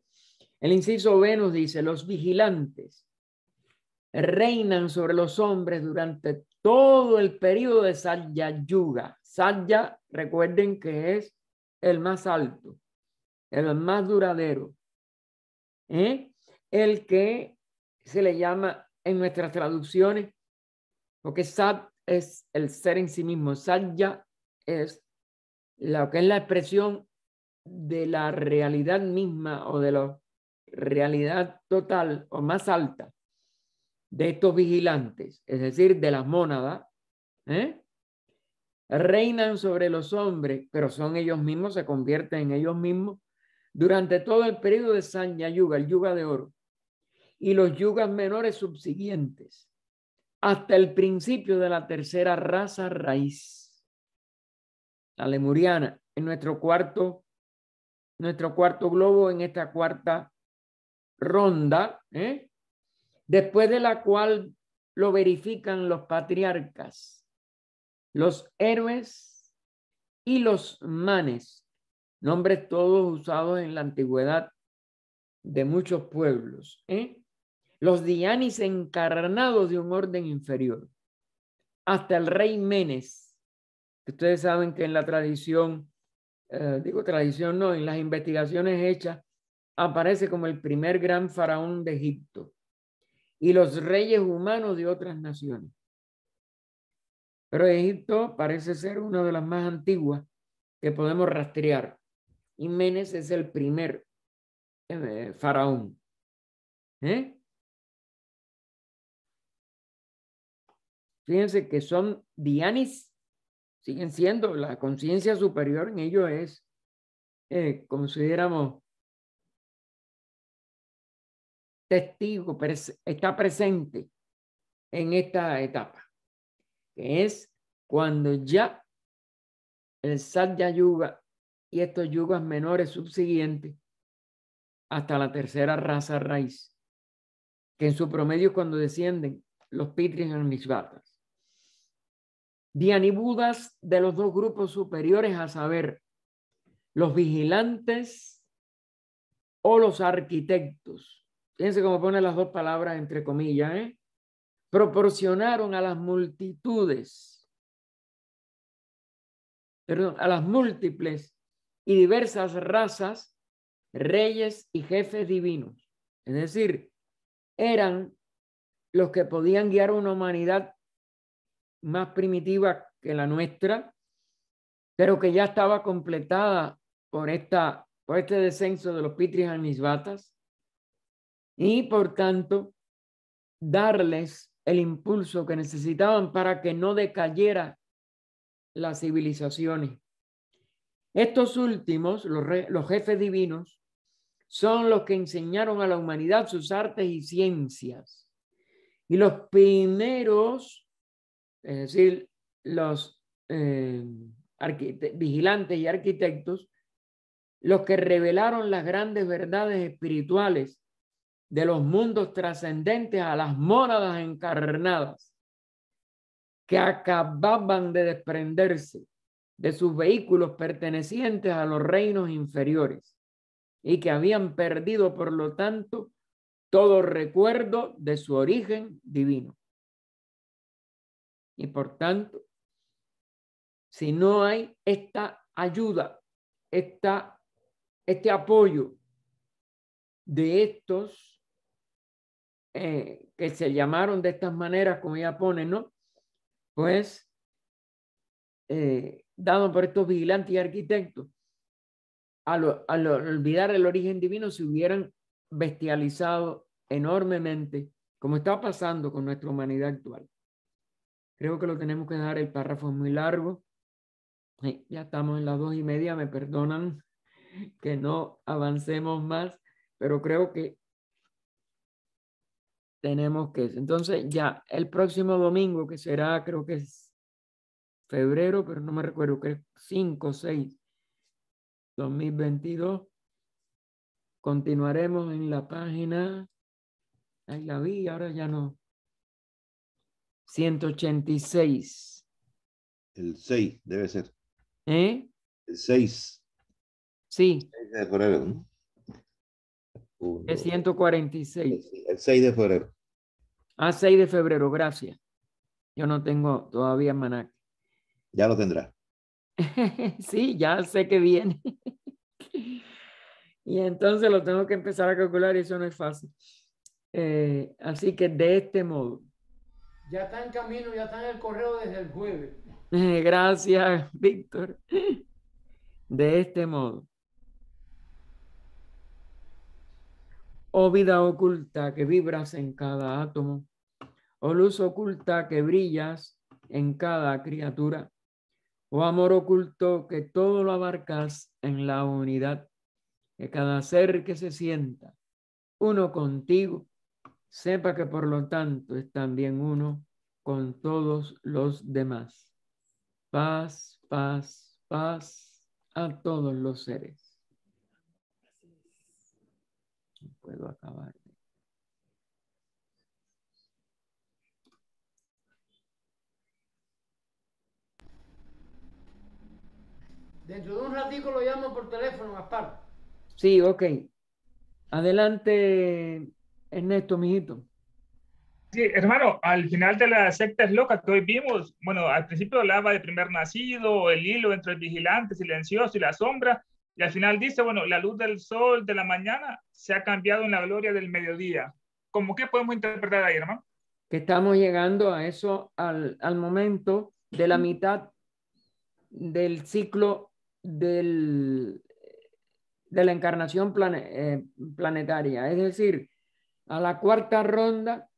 El inciso B nos dice: los vigilantes reinan sobre los hombres durante todo el periodo de Satyayuga. Satya, recuerden que es el más alto, el más duradero, el que se le llama en nuestras traducciones, porque Sat es el ser en sí mismo, Satya es lo que es la expresión de la realidad misma o de la realidad total o más alta de estos vigilantes, es decir, de las mónadas, reinan sobre los hombres, pero son ellos mismos, se convierten en ellos mismos durante todo el periodo de Satyayuga, el yuga de oro, y los yugas menores subsiguientes, hasta el principio de la tercera raza raíz, la lemuriana, en nuestro cuarto globo, en esta cuarta ronda, después de la cual lo verifican los patriarcas, los héroes y los manes, nombres todos usados en la antigüedad de muchos pueblos, los dianis encarnados de un orden inferior, hasta el rey Menes, que ustedes saben que en la tradición, en las investigaciones hechas, aparece como el primer gran faraón de Egipto, y los reyes humanos de otras naciones. Pero Egipto parece ser una de las más antiguas que podemos rastrear, y Menes es el primer faraón. Fíjense que son dianis, siguen siendo la conciencia superior en ellos, es, consideramos, testigo, está presente en esta etapa, que es cuando ya el Satyayuga y estos yugas menores subsiguientes hasta la tercera raza raíz, que en su promedio es cuando descienden los pitris en mis batas. Dianibudas de los dos grupos superiores, a saber, los vigilantes o los arquitectos. Fíjense cómo ponen las dos palabras entre comillas, proporcionaron a las multitudes, perdón, a las múltiples y diversas razas, reyes y jefes divinos. Es decir, eran los que podían guiar una humanidad más primitiva que la nuestra, pero que ya estaba completada por este descenso de los pitris anisbatas, y por tanto darles el impulso que necesitaban para que no decayera las civilizaciones. Estos últimos, los jefes divinos, son los que enseñaron a la humanidad sus artes y ciencias. Y los primeros, es decir, los vigilantes y arquitectos, los que revelaron las grandes verdades espirituales de los mundos trascendentes a las mónadas encarnadas, que acababan de desprenderse de sus vehículos pertenecientes a los reinos inferiores, y que habían perdido, por lo tanto, todo recuerdo de su origen divino. Y por tanto, si no hay esta ayuda, este apoyo de estos que se llamaron de estas maneras, como ella pone, ¿no? Pues, dado por estos vigilantes y arquitectos, al olvidar el origen divino, se hubieran bestializado enormemente, como está pasando con nuestra humanidad actual. Creo que lo tenemos que dejar, el párrafo es muy largo. Ya estamos en las 2:30, me perdonan que no avancemos más, pero creo que tenemos que... Entonces ya el próximo domingo, que será, creo que es febrero, pero no me recuerdo, creo que 5 o 6, 2022, continuaremos en la página... Ahí la vi, ahora ya no. 186. El 6 debe ser. ¿Eh? El 6. Sí. El 6 de febrero, ¿no? Es 146. El 6 de febrero. Ah, 6 de febrero, gracias. Yo no tengo todavía almanaque. Ya lo tendrá. Sí, ya sé que viene. Y entonces lo tengo que empezar a calcular y eso no es fácil. Así que de este modo. Ya está en camino, ya está en el correo desde el jueves. Gracias, Víctor. De este modo. Oh vida oculta que vibras en cada átomo, oh luz oculta que brillas en cada criatura, oh amor oculto que todo lo abarcas en la unidad, que cada ser que se sienta uno contigo, sepa que por lo tanto es también uno con todos los demás. Paz, paz, paz a todos los seres. Puedo acabar. Dentro de un ratito lo llamo por teléfono, aparte. Sí, ok. Adelante, Ernesto, mijito. Sí, hermano, al final de la secta es loca que hoy vimos, bueno, al principio hablaba de primer nacido, el hilo entre el vigilante, silencioso y la sombra. Y al final dice, bueno, la luz del sol de la mañana se ha cambiado en la gloria del mediodía. ¿Cómo qué podemos interpretar ahí, hermano? Que estamos llegando a eso, al momento de la mitad del ciclo de la encarnación planetaria. Es decir, a la cuarta ronda,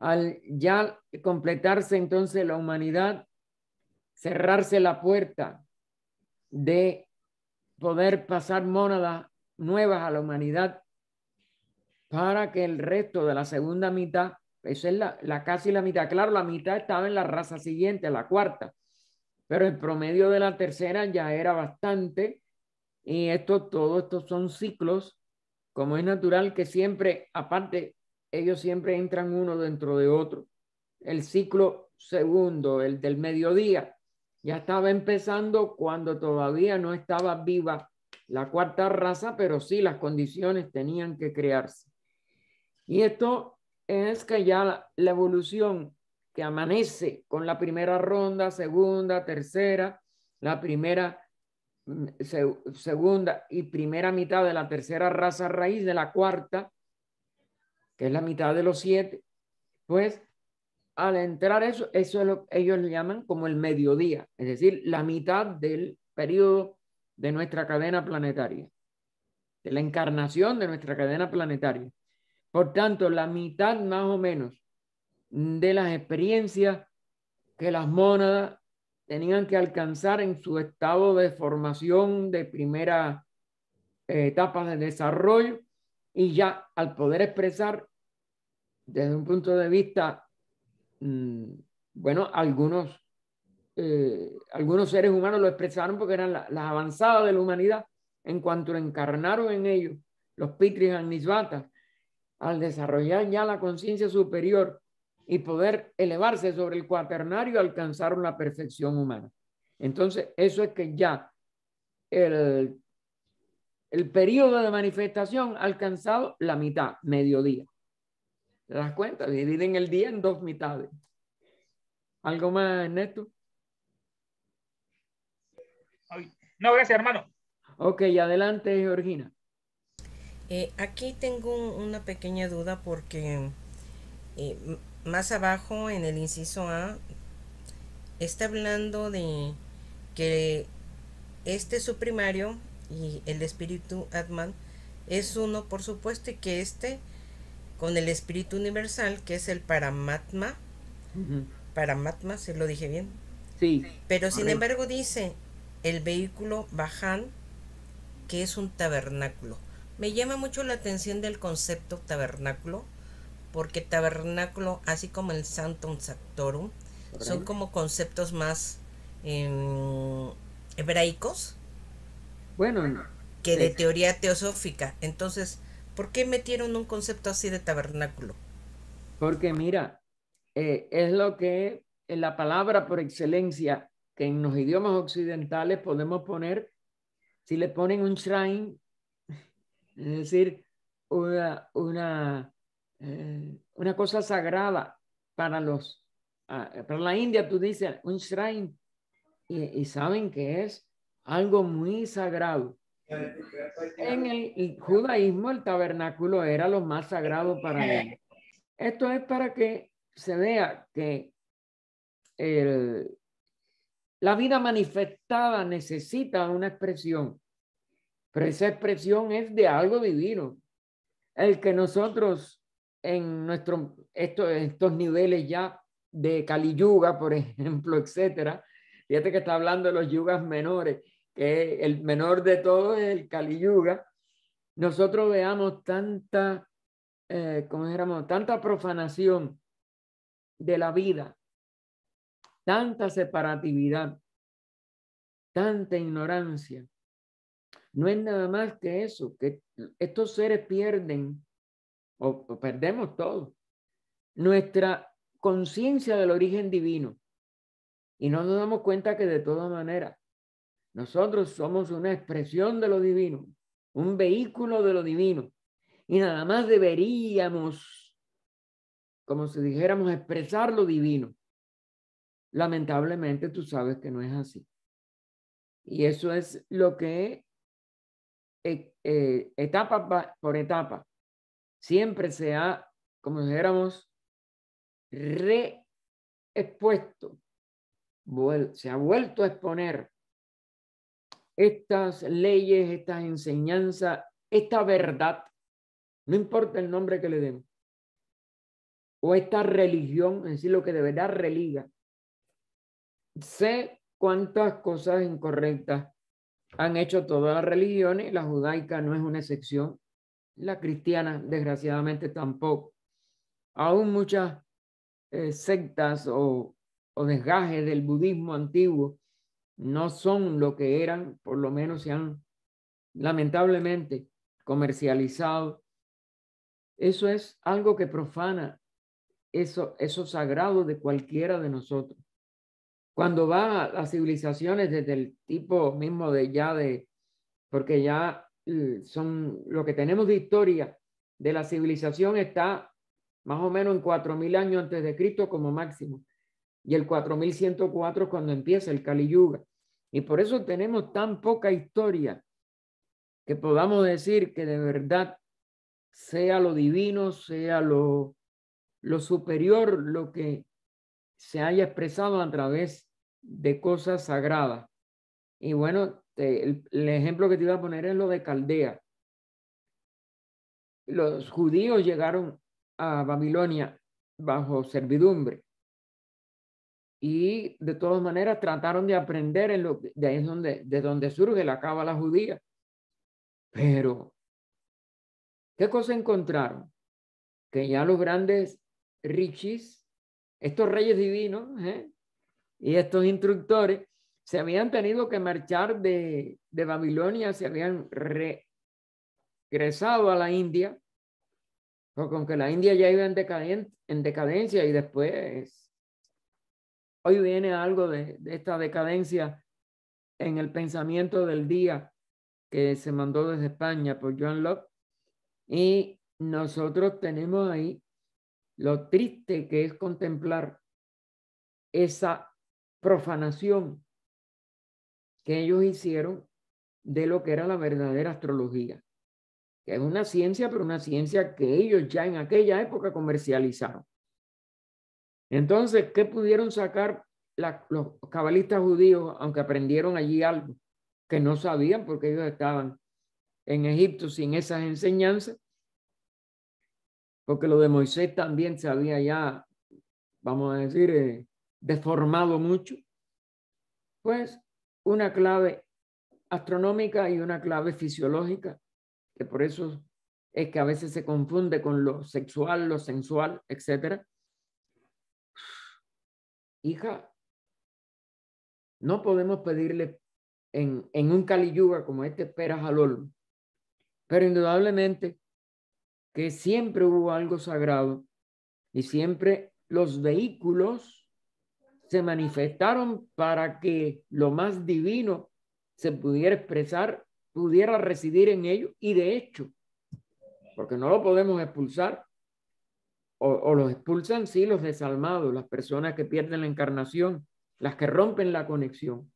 al ya completarse entonces la humanidad, cerrarse la puerta de poder pasar mónadas nuevas a la humanidad para que el resto de la segunda mitad, esa es casi la mitad, claro, la mitad estaba en la raza siguiente, la cuarta, pero el promedio de la tercera ya era bastante, y todos estos son ciclos, como es natural que siempre, aparte, ellos siempre entran uno dentro de otro. El ciclo segundo, el del mediodía, ya estaba empezando cuando todavía no estaba viva la cuarta raza, pero sí las condiciones tenían que crearse. Y esto es que ya la evolución que amanece con la primera ronda, segunda, tercera, la primera, segunda y primera mitad de la tercera raza raíz de la cuarta, que es la mitad de los 7, pues... Al entrar eso es lo que ellos le llaman como el mediodía, es decir, la mitad del periodo de nuestra cadena planetaria, de la encarnación de nuestra cadena planetaria. Por tanto, la mitad más o menos de las experiencias que las mónadas tenían que alcanzar en su estado de formación de primera etapa de desarrollo, y ya al poder expresar desde un punto de vista... Bueno, algunos seres humanos lo expresaron porque eran las avanzadas de la humanidad. En cuanto encarnaron en ellos, los pitris anisbatas, al desarrollar ya la conciencia superior y poder elevarse sobre el cuaternario, alcanzaron la perfección humana. Entonces, eso es que ya el periodo de manifestación ha alcanzado la mitad, mediodía. ¿Te das cuenta? Dividen el día en dos mitades. ¿Algo más, Ernesto? No, gracias, hermano. Ok, adelante, Georgina. Aquí tengo una pequeña duda porque más abajo en el inciso A está hablando de que este subprimario y el espíritu Atman es uno, por supuesto, y que este con el espíritu universal, que es el Paramatma, Paramatma, ¿se lo dije bien? Sí. Pero sin embargo dice el vehículo Bajan, que es un tabernáculo. Me llama mucho la atención del concepto tabernáculo, porque tabernáculo, así como el Sanctum Sanctorum, son como conceptos más hebraicos, bueno, que de teoría teosófica. Entonces, ¿por qué metieron un concepto así de tabernáculo? Porque mira, es lo que es la palabra por excelencia que en los idiomas occidentales podemos poner, si le ponen un shrine, es decir, una cosa sagrada para los, para la India, tú dices un shrine y saben que es algo muy sagrado. En el judaísmo el tabernáculo era lo más sagrado para ellos. Esto es para que se vea que la vida manifestada necesita una expresión, pero esa expresión es de algo divino. El que nosotros en nuestro, estos niveles ya de Kali Yuga, por ejemplo, etcétera, fíjate que está hablando de los yugas menores, que el menor de todos es el Kali Yuga, nosotros veamos tanta, ¿cómo dijéramos?, tanta profanación de la vida, tanta separatividad, tanta ignorancia. No es nada más que eso, que estos seres pierden, o perdemos todo, nuestra conciencia del origen divino. Y no nos damos cuenta que de todas maneras, nosotros somos una expresión de lo divino, un vehículo de lo divino. Y nada más deberíamos, como si dijéramos, expresar lo divino. Lamentablemente tú sabes que no es así. Y eso es lo que etapa por etapa siempre se ha, como dijéramos, reexpuesto, se ha vuelto a exponer estas leyes, estas enseñanzas, esta verdad, no importa el nombre que le demos, o esta religión, es decir, lo que de verdad religa. Sé cuántas cosas incorrectas han hecho todas las religiones, la judaica no es una excepción, la cristiana desgraciadamente tampoco. Aún muchas sectas o desgajes del budismo antiguo no son lo que eran, por lo menos se han lamentablemente comercializado. Eso es algo que profana eso sagrado de cualquiera de nosotros. Cuando va a las civilizaciones desde el tipo mismo de porque ya son lo que tenemos de historia de la civilización está más o menos en 4000 años antes de Cristo como máximo. Y el 4104 es cuando empieza el Kali Yuga. Y por eso tenemos tan poca historia que podamos decir que de verdad sea lo divino, sea lo superior, lo que se haya expresado a través de cosas sagradas. Y bueno, el ejemplo que te iba a poner es lo de Caldea. Los judíos llegaron a Babilonia bajo servidumbre. Y de todas maneras trataron de aprender de donde surge la cábala judía. Pero, ¿qué cosa encontraron? Que ya los grandes rishis, estos reyes divinos y estos instructores, se habían tenido que marchar de Babilonia, se habían regresado a la India, porque aunque la India ya iba en decadencia y después... Hoy viene algo de esta decadencia en el pensamiento del día que se mandó desde España por John Locke. Y nosotros tenemos ahí lo triste que es contemplar esa profanación que ellos hicieron de lo que era la verdadera astrología. que es una ciencia, pero una ciencia que ellos ya en aquella época comercializaron. Entonces, ¿qué pudieron sacar los cabalistas judíos, aunque aprendieron allí algo que no sabían porque ellos estaban en Egipto sin esas enseñanzas? Porque lo de Moisés también se había ya, vamos a decir, deformado mucho. Pues una clave astronómica y una clave fisiológica, que por eso es que a veces se confunde con lo sexual, lo sensual, etc. Hija, no podemos pedirle en un Kali Yuga como este peras al olmo, pero indudablemente que siempre hubo algo sagrado y siempre los vehículos se manifestaron para que lo más divino se pudiera expresar, pudiera residir en ellos, y de hecho, porque no lo podemos expulsar, o los expulsan, sí, los desalmados, las personas que pierden la encarnación, las que rompen la conexión.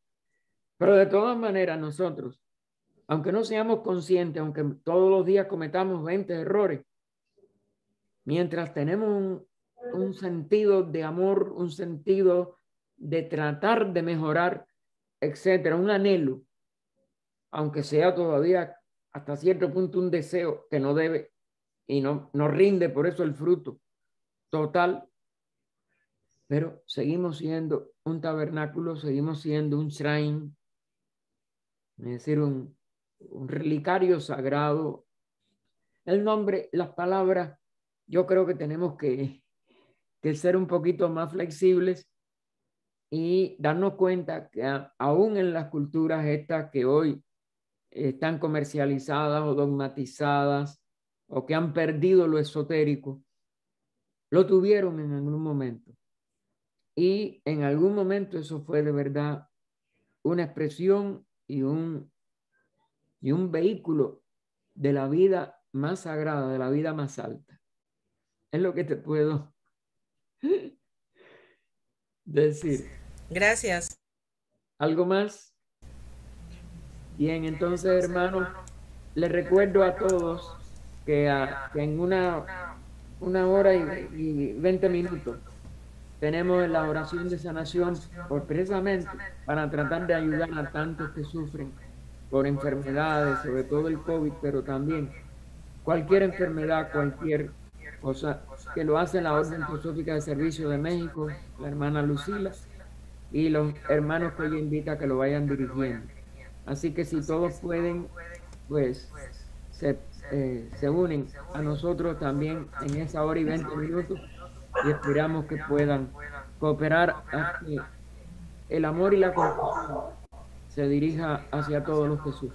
Pero de todas maneras nosotros, aunque no seamos conscientes, aunque todos los días cometamos 20 errores, mientras tenemos un sentido de amor, un sentido de tratar de mejorar, etcétera, un anhelo, aunque sea todavía hasta cierto punto un deseo que no debe y no rinde por eso el fruto total, pero seguimos siendo un tabernáculo, seguimos siendo un shrine, es decir, un relicario sagrado. El nombre, las palabras, yo creo que tenemos que ser un poquito más flexibles y darnos cuenta que aún en las culturas estas que hoy están comercializadas o dogmatizadas o que han perdido lo esotérico, lo tuvieron en algún momento. Y en algún momento eso fue de verdad una expresión y un vehículo de la vida más sagrada, de la vida más alta. Es lo que te puedo decir. Gracias. ¿Algo más? Bien, entonces, hermanos, les recuerdo a todos que en una hora y 20 minutos tenemos la oración de sanación precisamente para tratar de ayudar a tantos que sufren por enfermedades, sobre todo el COVID, pero también cualquier enfermedad, cualquier cosa, que lo hace la Orden Filosófica de Servicio de México, la hermana Lucila, y los hermanos que ella invita a que lo vayan dirigiendo. Así que si todos pueden, pues se unen a nosotros también en esa hora y 20 minutos y esperamos que puedan cooperar a que el amor y la compasión se dirija hacia todos los que sufren.